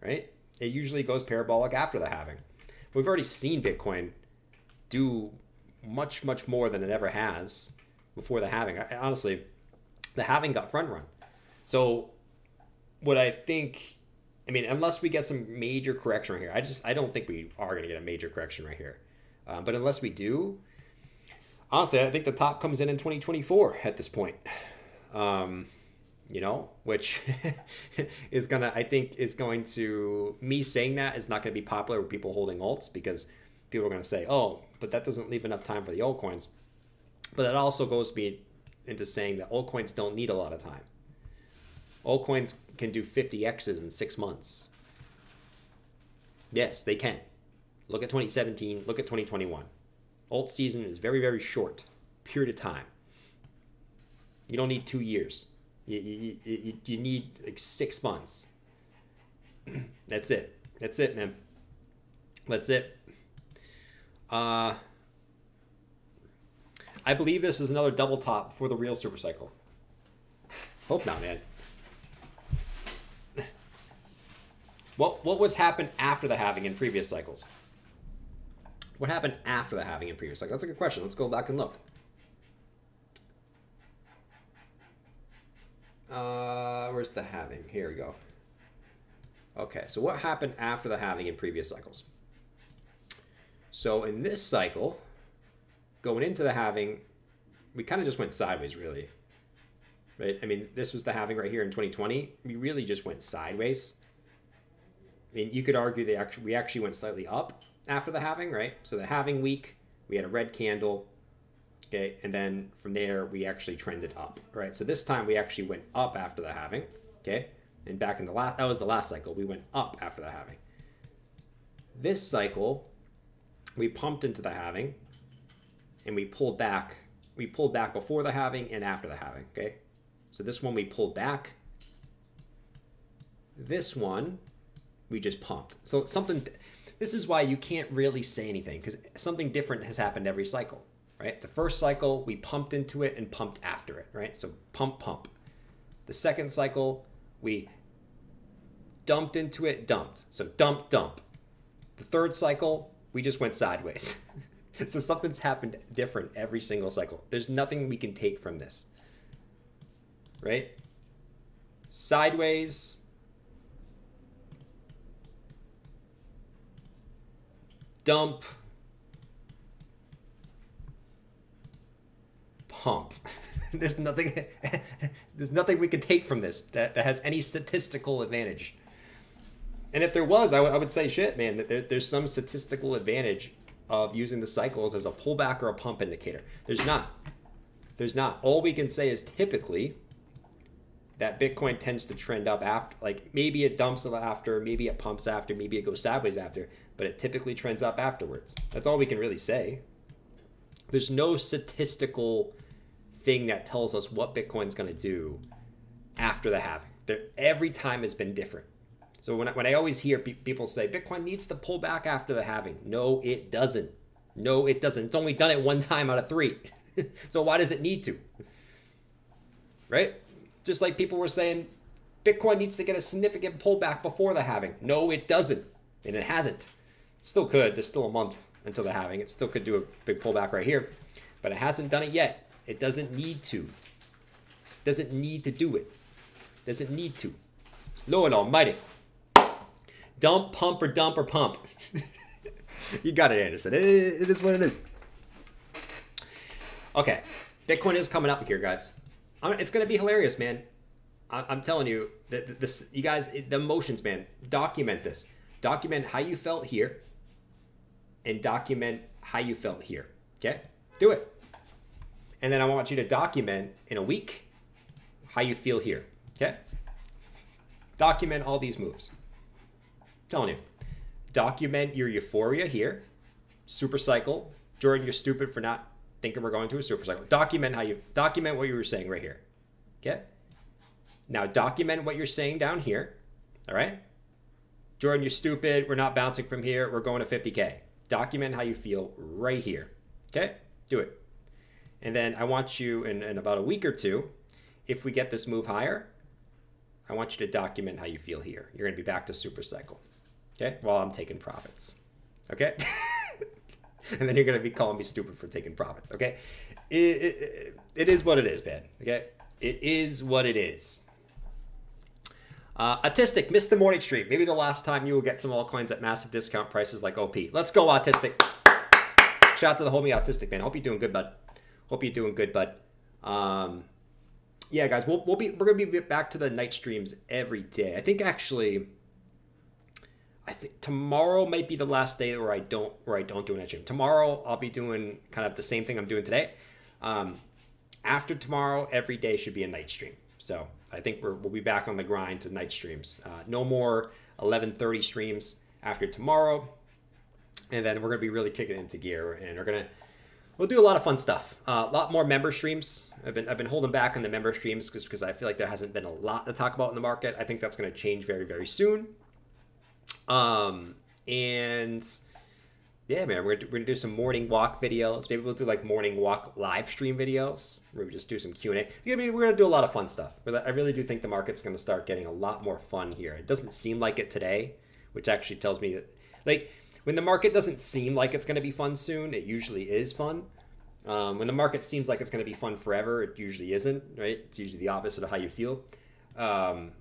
right? It usually goes parabolic after the halving. We've already seen Bitcoin do much, much more than it ever has before the halving. I, honestly, the halving got front run. So what I think, I mean, unless we get some major correction right here, I just, I don't think we are going to get a major correction right here. Uh, but unless we do, honestly, I think the top comes in in twenty twenty-four at this point, um, you know, which is going to, I think is going to, me saying that is not going to be popular with people holding alts because people are going to say, oh, but that doesn't leave enough time for the altcoins. But that also goes me into saying that altcoins don't need a lot of time. Altcoins can do fifty X's in six months. Yes, they can. Look at twenty seventeen, look at twenty twenty-one. Alt season is very, very short period of time. You don't need two years. You, you, you, you need like six months. That's it. That's it, man. That's it. Uh, I believe this is another double top for the real super cycle. Hope not, man. What, what was happened after the halving in previous cycles? What happened after the halving in previous cycles? That's a good question. Let's go back and look. Uh, where's the halving? Here we go. Okay, so what happened after the halving in previous cycles? So in this cycle, going into the halving, we kind of just went sideways, really. Right? I mean, this was the halving right here in twenty twenty. We really just went sideways. I mean, you could argue they actually, we actually went slightly up after the halving, right? So the halving week, we had a red candle, okay? And then from there, we actually trended up, right? So this time we actually went up after the halving, okay? And back in the last, that was the last cycle. We went up after the halving. This cycle, we pumped into the halving and we pulled back. We pulled back before the halving and after the halving, okay? So this one we pulled back. This one, we just pumped. So something, this is why you can't really say anything because something different has happened every cycle, right? The first cycle, we pumped into it and pumped after it, right? So pump, pump. The second cycle, we dumped into it, dumped. So dump, dump. The third cycle, we just went sideways. So something's happened different every single cycle. There's nothing we can take from this, right? Sideways, dump, pump. There's nothing there's nothing we can take from this that, that has any statistical advantage. And if there was, I, I would say shit, man, that there, there's some statistical advantage of using the cycles as a pullback or a pump indicator. There's not. There's not. All we can say is typically that Bitcoin tends to trend up after, like maybe it dumps after, maybe it pumps after, maybe it goes sideways after, but it typically trends up afterwards. That's all we can really say. There's no statistical thing that tells us what Bitcoin's gonna do after the halving. There, every time has been different. So when I, when I always hear pe people say, Bitcoin needs to pull back after the halving. No, it doesn't. No, it doesn't. It's only done it one time out of three. So why does it need to, right? Just like people were saying, Bitcoin needs to get a significant pullback before the halving. No, it doesn't. And it hasn't. It still could. There's still a month until the halving. It still could do a big pullback right here. But it hasn't done it yet. It doesn't need to. It doesn't need to do it. It doesn't need to. Lord almighty. Dump, pump, or dump, or pump. You got it, Anderson. It is what it is. Okay. Bitcoin is coming up here, guys. It's going to be hilarious, man. I'm telling you, that this, you guys, the emotions, man, document this. Document how you felt here and document how you felt here, okay? Do it. And then I want you to document in a week how you feel here, okay? Document all these moves. I'm telling you, document your euphoria here, super cycle. Jordan, you're stupid for not thinking we're going to a super cycle. Document how you document what you were saying right here. Okay. Now document what you're saying down here. All right. Jordan, you're stupid. We're not bouncing from here. We're going to fifty K. Document how you feel right here. Okay. Do it. And then I want you in, in about a week or two, if we get this move higher, I want you to document how you feel here. You're going to be back to super cycle. Okay. While I'm taking profits. Okay. And then you're going to be calling me stupid for taking profits. Okay. It, it, it is what it is, man. Okay. It is what it is. Uh, Autistic missed the morning stream. Maybe the last time you will get some altcoins at massive discount prices like O P. Let's go, Autistic. Shout out to the homie Autistic, man. Hope you're doing good, bud. Hope you're doing good, bud. Um, yeah, guys, we'll, we'll be we're gonna be back to the night streams every day. I think actually, I think tomorrow might be the last day where I don't where I don't do a night stream. Tomorrow I'll be doing kind of the same thing I'm doing today. Um, after tomorrow, every day should be a night stream. So I think we're, we'll be back on the grind to night streams. Uh, no more eleven thirty streams after tomorrow, and then we're gonna be really kicking into gear, and we're gonna we'll do a lot of fun stuff. Uh, a lot more member streams. I've been I've been holding back on the member streams just because I feel like there hasn't been a lot to talk about in the market. I think that's gonna change very very soon. Um and yeah, man, we're, we're gonna do some morning walk videos. Maybe we'll do like morning walk live stream videos. Maybe just do some Q and A. We're gonna, be, we're gonna do a lot of fun stuff. I really do think the market's gonna start getting a lot more fun here. It doesn't seem like it today, which actually tells me that, like, when the market doesn't seem like it's gonna be fun soon, it usually is fun. Um, when the market seems like it's gonna be fun forever, it usually isn't, right? It's usually the opposite of how you feel. Um,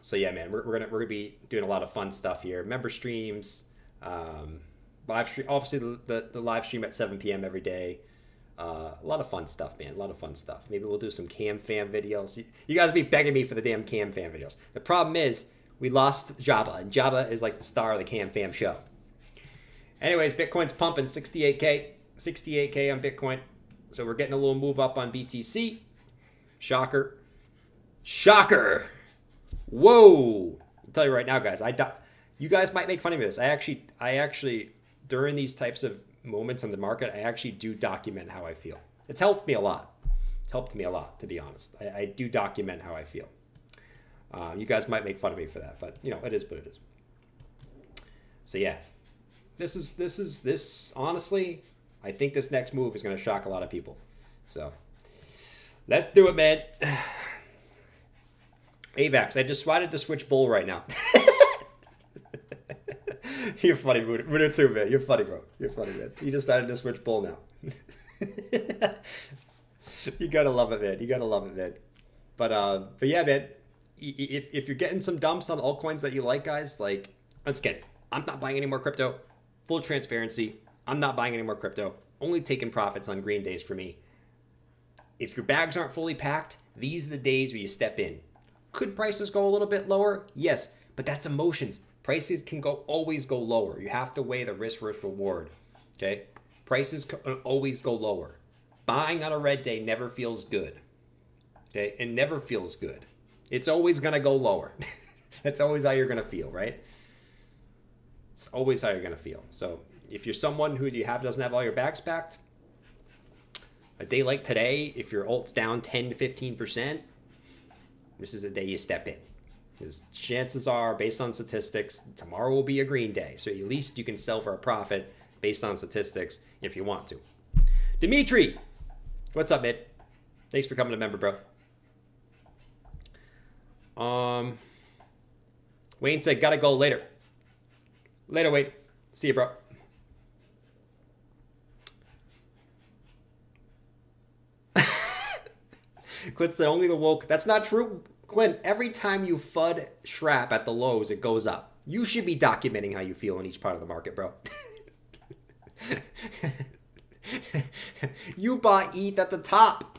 so yeah, man, we're, we're gonna we're gonna be doing a lot of fun stuff here. Member streams. Um, Live stream, obviously the, the, the live stream at seven P M every day. Uh, a lot of fun stuff, man. A lot of fun stuff. Maybe we'll do some cam fam videos. You, you guys be begging me for the damn cam fam videos. The problem is we lost Jabba, and Jabba is like the star of the cam fam show. Anyways, Bitcoin's pumping sixty-eight K, sixty-eight K on Bitcoin. So we're getting a little move up on B T C. Shocker. Shocker. Whoa. I'll tell you right now, guys. I you guys might make fun of me this. I actually, I actually... during these types of moments in the market, I actually do document how I feel. It's helped me a lot. It's helped me a lot, to be honest. I, I do document how I feel. Uh, you guys might make fun of me for that, but you know, it is what it is. So yeah, this is, this is, this, honestly, I think this next move is gonna shock a lot of people. So let's do it, man. AVAX, I decided to switch bull right now. You're funny, Muda, too, man. You're funny, bro. You're funny, man. You decided to switch bull now. You gotta love it, man. You gotta love it, man. But, uh, but yeah, man. If, if you're getting some dumps on altcoins that you like, guys, like, once again, I'm not buying any more crypto. Full transparency. I'm not buying any more crypto. Only taking profits on green days for me. If your bags aren't fully packed, these are the days where you step in. Could prices go a little bit lower? Yes, but that's emotions. Prices can go always go lower. You have to weigh the risk versus reward. Okay, prices can always go lower. Buying on a red day never feels good. Okay, it never feels good. It's always gonna go lower. That's always how you're gonna feel, right? It's always how you're gonna feel. So if you're someone who you have doesn't have all your bags packed, a day like today, if your alt's down ten to fifteen percent, this is a day you step in. Because chances are, based on statistics, tomorrow will be a green day. So at least you can sell for a profit based on statistics if you want to. Dimitri, what's up, mid? Thanks for coming a member, bro. Um, Wayne said, gotta go later. Later, Wayne. See you, bro. Clint said, only the woke. That's not true. Clint, every time you F U D shrap at the lows, it goes up. You should be documenting how you feel in each part of the market, bro. You bought E T H at the top.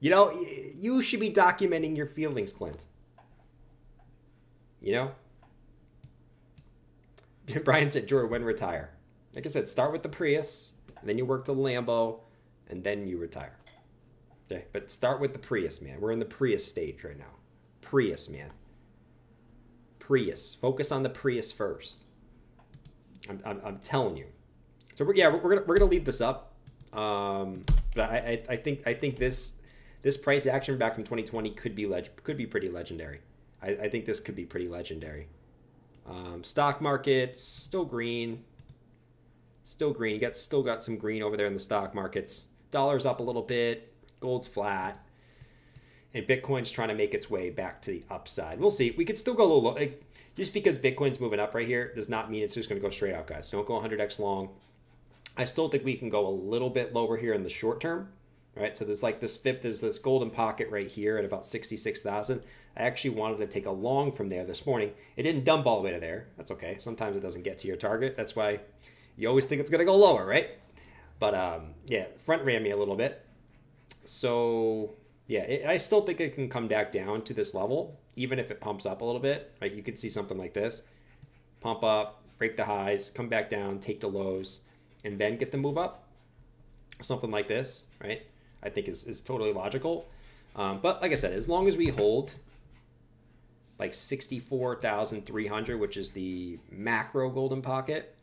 You know, you should be documenting your feelings, Clint. You know? Brian said, Jordan, when retire? Like I said, start with the Prius, then you work the Lambo, and then you retire. Okay, but start with the Prius, man. We're in the Prius stage right now. Prius, man. Prius. Focus on the Prius first. I'm, I'm, I'm telling you. So we're, yeah, we're, we're gonna we're gonna leave this up. Um, but I, I I think I think this this price action back from twenty twenty could be leg could be pretty legendary. I, I think this could be pretty legendary. Um, stock markets still green, still green. You got still got some green over there in the stock markets. Dollar's up a little bit. Gold's flat. And Bitcoin's trying to make its way back to the upside. We'll see. We could still go a little low. Like, just because Bitcoin's moving up right here does not mean it's just going to go straight out, guys. So don't go one hundred X long. I still think we can go a little bit lower here in the short term. Right? So there's like this fifth, there's this golden pocket right here at about sixty-six thousand. I actually wanted to take a long from there this morning. It didn't dump all the way to there. That's okay. Sometimes it doesn't get to your target. That's why you always think it's going to go lower, right? But um, yeah, front ran me a little bit. So... yeah, it, I still think it can come back down to this level, even if it pumps up a little bit. Like you could see something like this. Pump up, break the highs, come back down, take the lows, and then get the move up. Something like this, right? I think is, is totally logical. Um, but like I said, as long as we hold like sixty-four thousand three hundred, which is the macro golden pocket,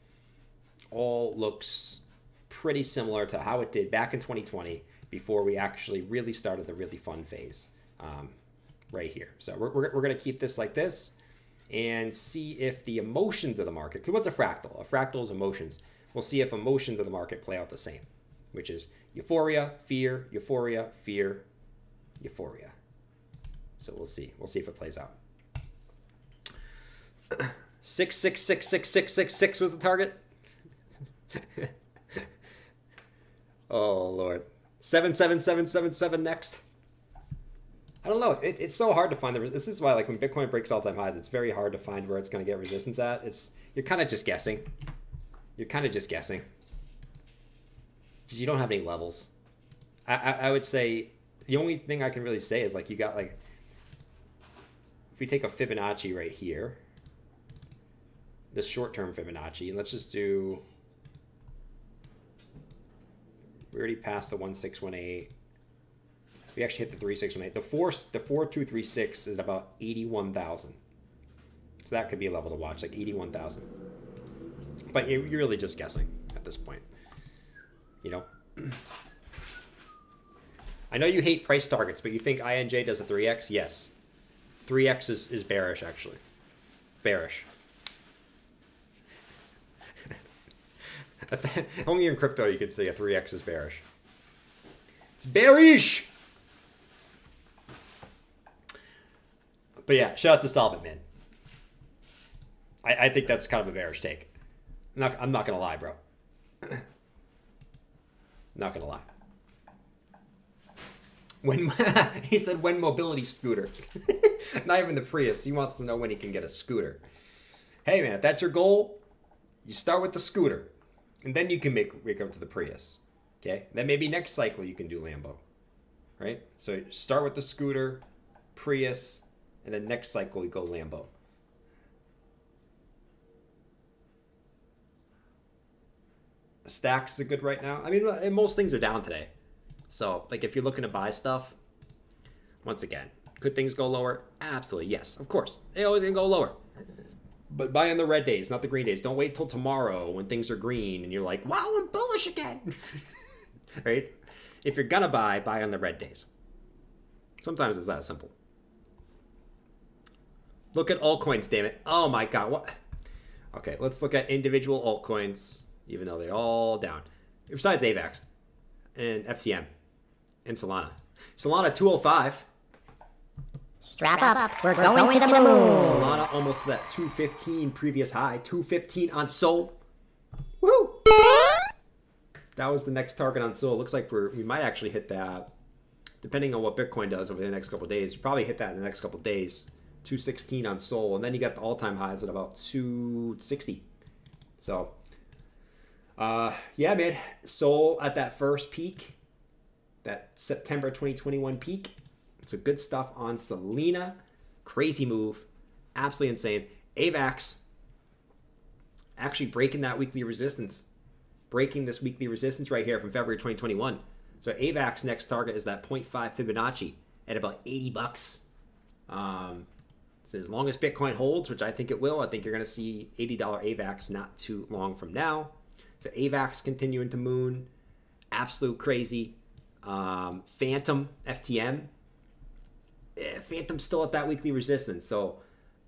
all looks pretty similar to how it did back in twenty twenty. Before we actually really started the really fun phase um, right here. So we're, we're, we're going to keep this like this and see if the emotions of the market, because what's a fractal? A fractal is emotions. We'll see if emotions of the market play out the same, which is euphoria, fear, euphoria, fear, euphoria. So we'll see. We'll see if it plays out. six six six six six six six was the target. Oh, Lord. seven seven seven seven seven next. I don't know. It, it's so hard to find the. This is why, like, when Bitcoin breaks all-time highs, it's very hard to find where it's going to get resistance at. It's you're kind of just guessing. You're kind of just guessing because you don't have any levels. I, I I would say the only thing I can really say is like you got like if we take a Fibonacci right here, this short-term Fibonacci, and let's just do. We already passed the one six one eight. We actually hit the three six one eight. The four, the four two three six is about eighty-one thousand. So that could be a level to watch, like eighty-one thousand. But you're really just guessing at this point. You know? I know you hate price targets, but you think I N J does a three X? Yes. three X is, is bearish, actually. Bearish. Only in crypto you could say a three X is bearish. It's bearish! But yeah, shout out to Solvent, man. I, I think that's kind of a bearish take. I'm not, I'm not going to lie, bro. Not going to lie. When he said, when mobility scooter. Not even the Prius. He wants to know when he can get a scooter. Hey, man, if that's your goal, you start with the scooter. And then you can make, make up to the Prius, okay? Then maybe next cycle you can do Lambo, right? So start with the scooter, Prius, and then next cycle you go Lambo. Stacks are good right now. I mean, most things are down today. So, like, if you're looking to buy stuff, once again, could things go lower? Absolutely, yes, of course. They always can go lower. But buy on the red days, not the green days. Don't wait till tomorrow when things are green and you're like, wow, I'm bullish again. Right? If you're going to buy, buy on the red days. Sometimes it's that simple. Look at altcoins, damn it. Oh, my God. What? Okay, let's look at individual altcoins, even though they're all down. Besides AVAX and F T M and Solana. Solana two oh five. Strap up. We're going to the moon. Solana almost that two fifteen previous high. two fifteen on Sol. Woo! That was the next target on Sol. Looks like we're, we might actually hit that, depending on what Bitcoin does over the next couple of days. We'll probably hit that in the next couple of days. two sixteen on Sol. And then you got the all-time highs at about two sixty. So, uh, yeah, man. Sol at that first peak, that September twenty twenty-one peak. So good stuff on Selena. Crazy move. Absolutely insane. AVAX actually breaking that weekly resistance. Breaking this weekly resistance right here from February twenty twenty-one. So AVAX next target is that point five Fibonacci at about eighty bucks. Um, So as long as Bitcoin holds, which I think it will, I think you're going to see eighty dollar AVAX not too long from now. So AVAX continuing to moon, absolute crazy. Um, Phantom F T M, eh, Phantom's still at that weekly resistance. So,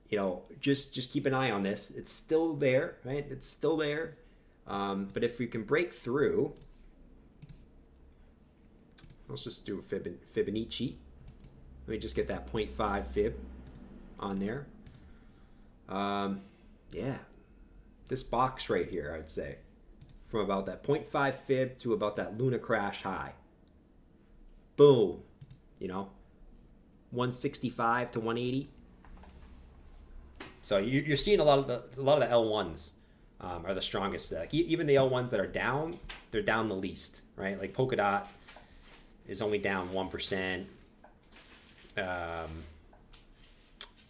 you know, just just keep an eye on this. It's still there, right? It's still there. Um, but if we can break through, let's just do a Fibon Fibonacci. Let me just get that zero point five Fib on there. Um, yeah, this box right here, I'd say, from about that zero point five Fib to about that Luna crash high. Boom, you know, one sixty-five to one eighty. So you, you're seeing a lot of the a lot of the L ones um, are the strongest. Like even the L ones that are down, they're down the least, right? Like Polkadot is only down one percent. Um,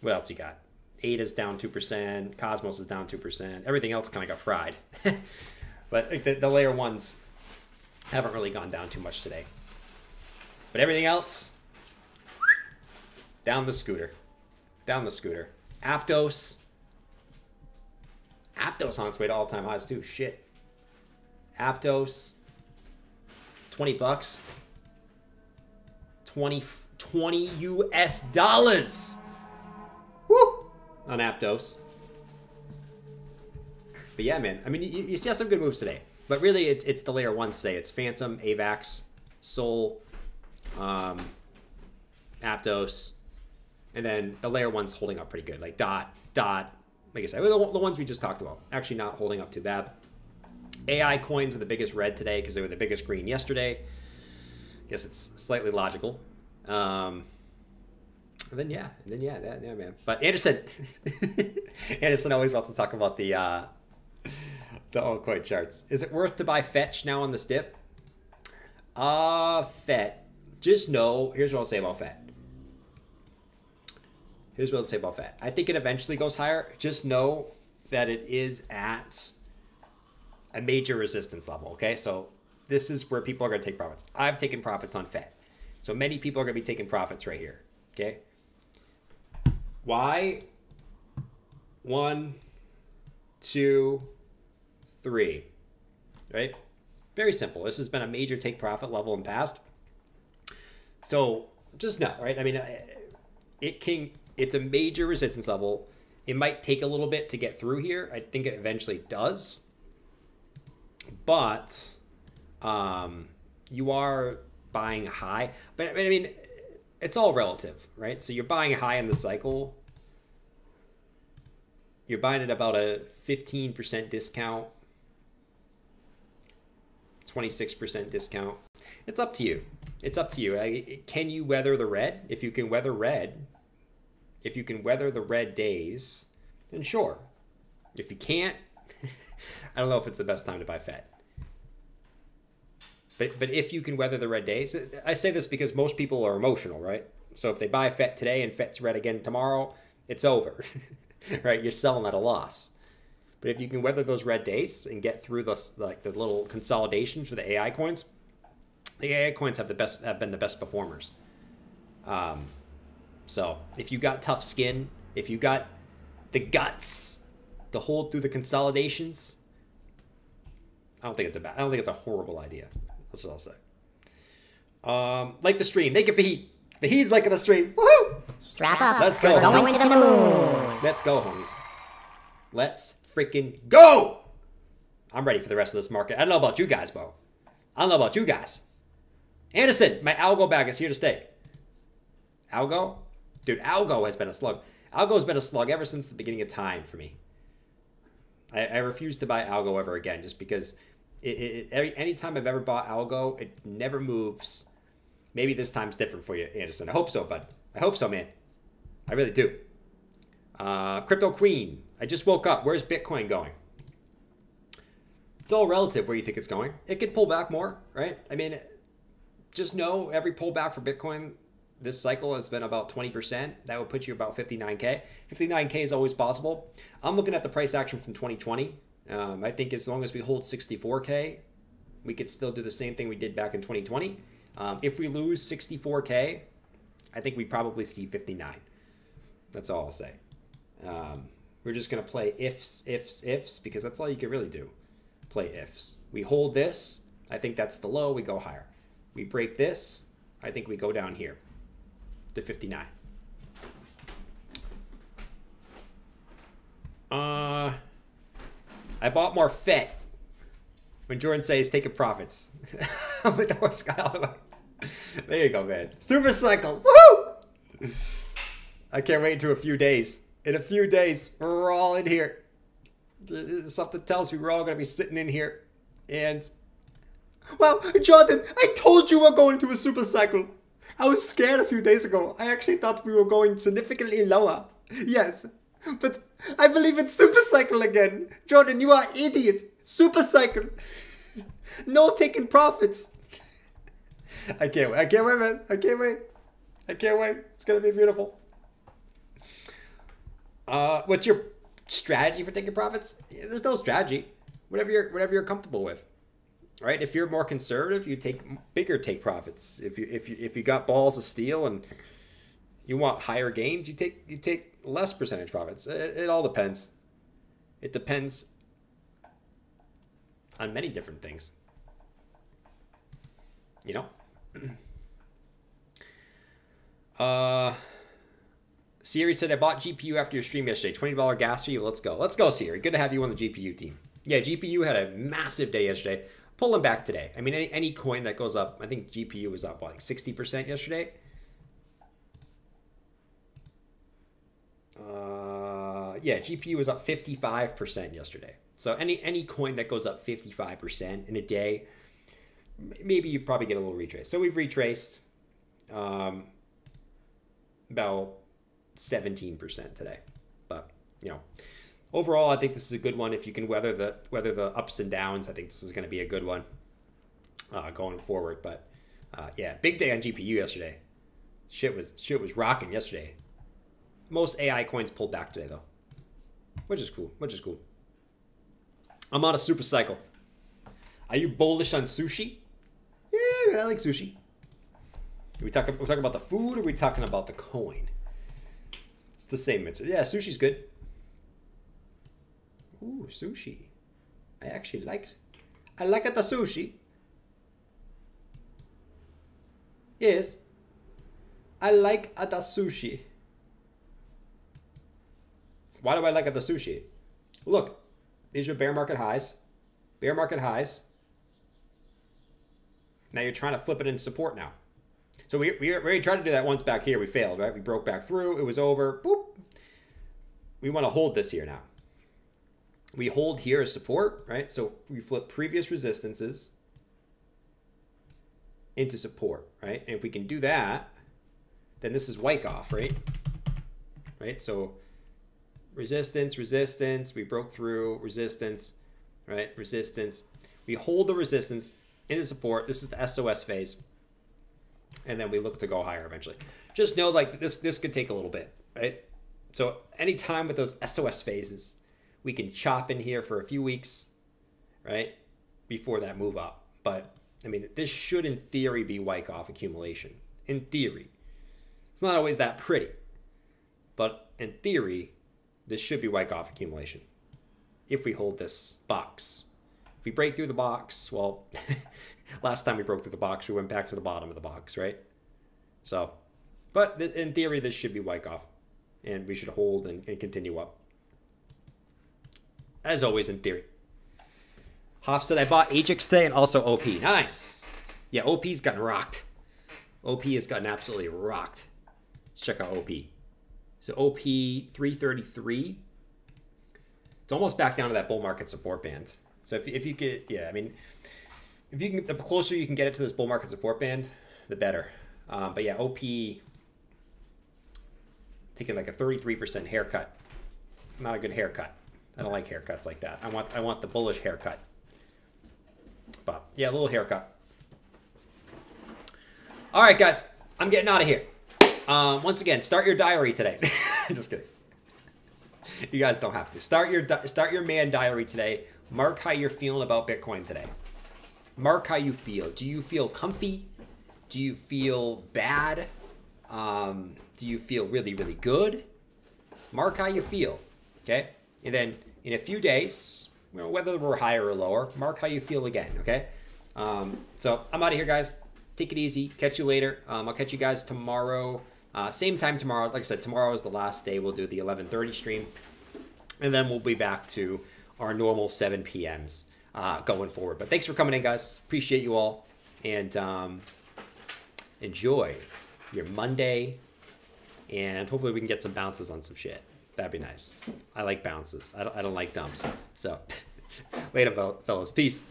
what else you got? Ada's down two percent. Cosmos is down two percent. Everything else kind of got fried, but the, the layer ones haven't really gone down too much today. But everything else, down the scooter, down the scooter. Aptos, Aptos on its way to all-time highs too. Shit, Aptos, twenty bucks, twenty, twenty U S dollars. Woo, on Aptos. But yeah, man. I mean, you, you see some good moves today. But really, it's it's the layer ones today. It's Phantom, AVAX, Sol. Um, Aptos, and then the layer one's holding up pretty good. Like dot, dot, like I said, the, the ones we just talked about, actually not holding up too bad. A I coins are the biggest red today because they were the biggest green yesterday. I guess it's slightly logical. Um, and then, yeah, and then, yeah, that, yeah, man. But Anderson, Anderson always wants to talk about the, uh, the altcoin charts. Is it worth to buy Fetch now on this dip? Uh, F E T. Just know, here's what I'll say about F E T. Here's what I'll say about F E T. I think it eventually goes higher. Just know that it is at a major resistance level, okay? So this is where people are going to take profits. I've taken profits on F E T. So many people are going to be taking profits right here, okay? Why? One, two, three, right? Very simple. This has been a major take profit level in the past. So just know, right? I mean, it can, it's a major resistance level. It might take a little bit to get through here. I think it eventually does. But um, you are buying high. But I mean, it's all relative, right? So you're buying high in the cycle. You're buying at about a fifteen percent discount, twenty-six percent discount. It's up to you. It's up to you. Can you weather the red? If you can weather red, if you can weather the red days, then sure. If you can't, I don't know if it's the best time to buy F E T. But but if you can weather the red days, I say this because most people are emotional, right? So if they buy F E T today and F E T's red again tomorrow, it's over, right? You're selling at a loss. But if you can weather those red days and get through the like the little consolidations for the A I coins. The A I coins have the best have been the best performers. Um, so if you got tough skin, if you got the guts to hold through the consolidations, I don't think it's a bad. I don't think it's a horrible idea. That's what I'll say. Um, like the stream, thank you for heat. The heat's liking the stream. Woohoo! Strap up. Let's go. We're going to the moon. Let's go, homies. Let's freaking go. I'm ready for the rest of this market. I don't know about you guys, bro. I don't know about you guys. Anderson, my algo bag is here to stay. Algo? Dude, algo has been a slug. Algo's been a slug ever since the beginning of time for me. I, I refuse to buy algo ever again just because it, it, every, any time I've ever bought algo, it never moves. Maybe this time's different for you, Anderson. I hope so, bud. I hope so, man. I really do. Uh, Crypto Queen, I just woke up. Where's Bitcoin going? It's all relative where you think it's going. It could pull back more, right? I mean... Just know every pullback for Bitcoin this cycle has been about twenty percent. That would put you about fifty-nine K. fifty-nine K is always possible. I'm looking at the price action from twenty twenty. Um, I think as long as we hold sixty-four K, we could still do the same thing we did back in twenty twenty. Um, if we lose sixty-four K, I think we probably see fifty-nine. That's all I'll say. Um, we're just going to play ifs, ifs, ifs, because that's all you can really do. Play ifs. We hold this. I think that's the low. We go higher. We break this. I think we go down here to fifty-nine. Uh, I bought more F E T when Jordan says taking profits. I'm with the horse guy. There you go, man. Super cycle. Woohoo! I can't wait until a few days. In a few days, we're all in here. Something tells me we're all going to be sitting in here. And, well, Jordan, I told you we're going to a super cycle. I was scared a few days ago. I actually thought we were going significantly lower. Yes, but I believe in super cycle again. Jordan, you are an idiot. Super cycle. No taking profits. I can't wait. I can't wait, man. I can't wait. I can't wait. It's going to be beautiful. Uh, what's your strategy for taking profits? There's no strategy. Whatever you're, whatever you're comfortable with, right? If you're more conservative, you take bigger take profits. If you, if you, if you got balls of steel and you want higher gains, you take, you take less percentage profits. It, it all depends. It depends on many different things, you know. Uh, Siri said, I bought G P U after your stream yesterday. twenty dollar gas fee. Let's go. Let's go, Siri. Good to have you on the G P U team. Yeah, G P U had a massive day yesterday. Pulling back today. I mean, any, any coin that goes up, I think G P U was up, what, like sixty percent yesterday? Uh, yeah, G P U was up fifty-five percent yesterday. So any, any coin that goes up fifty-five percent in a day, maybe you probably get a little retrace. So we've retraced um, about seventeen percent today, but you know, overall, I think this is a good one. If you can weather the weather the ups and downs, I think this is going to be a good one uh, going forward. But uh, yeah, big day on G P U yesterday. Shit was shit was rocking yesterday. Most A I coins pulled back today though, which is cool. Which is cool. I'm on a super cycle. Are you bullish on sushi? Yeah, I like sushi. Are we talking? We're talking about the food, or are we talking about the coin? It's the same answer. Yeah, sushi's good. Ooh, sushi. I actually like I like it, the sushi. Yes. I like it, the sushi. Why do I like it, the sushi? Look, these are bear market highs. Bear market highs. Now you're trying to flip it into support now. So we, we already tried to do that once back here. We failed, right? We broke back through. It was over. Boop. We want to hold this here now. We hold here as support, right? So we flip previous resistances into support, right? And if we can do that, then this is Wyckoff, right? Right? So resistance, resistance. We broke through resistance, right? Resistance. We hold the resistance into support. This is the S O S phase. And then we look to go higher eventually. Just know, like, this this could take a little bit, right? So anytime with those S O S phases, we can chop in here for a few weeks, right, before that move up. But, I mean, this should, in theory, be Wyckoff accumulation. In theory. It's not always that pretty. But in theory, this should be Wyckoff accumulation if we hold this box. If we break through the box, well, last time we broke through the box, we went back to the bottom of the box, right? So, but th in theory, this should be Wyckoff, and we should hold and, and continue up. As always, in theory. Hoff said, I bought Ajax today and also O P. Nice. Yeah, O P's gotten rocked. O P has gotten absolutely rocked. Let's check out O P. So O P three thirty-three. It's almost back down to that bull market support band. So if, if you get, yeah, I mean, if you can, the closer you can get it to this bull market support band, the better. Um, but yeah, O P taking like a thirty-three percent haircut. Not a good haircut. I don't like haircuts like that. I want, I want the bullish haircut. But yeah, a little haircut. All right, guys, I'm getting out of here. Um, once again, start your diary today. Just kidding. You guys don't have to. Start your, start your man diary today. Mark how you're feeling about Bitcoin today. Mark how you feel. Do you feel comfy? Do you feel bad? Um, do you feel really, really good? mark how you feel, okay? And then in a few days, you know, whether we're higher or lower, mark how you feel again, okay? Um, so I'm out of here, guys. Take it easy. Catch you later. Um, I'll catch you guys tomorrow. Uh, same time tomorrow. Like I said, tomorrow is the last day. We'll do the eleven thirty stream. And then we'll be back to our normal seven P Ms uh, going forward. But thanks for coming in, guys. Appreciate you all. And um, enjoy your Monday. And hopefully we can get some bounces on some shit. That'd be nice. I like bounces. I don't, I don't like dumps. So later, fellas. Peace.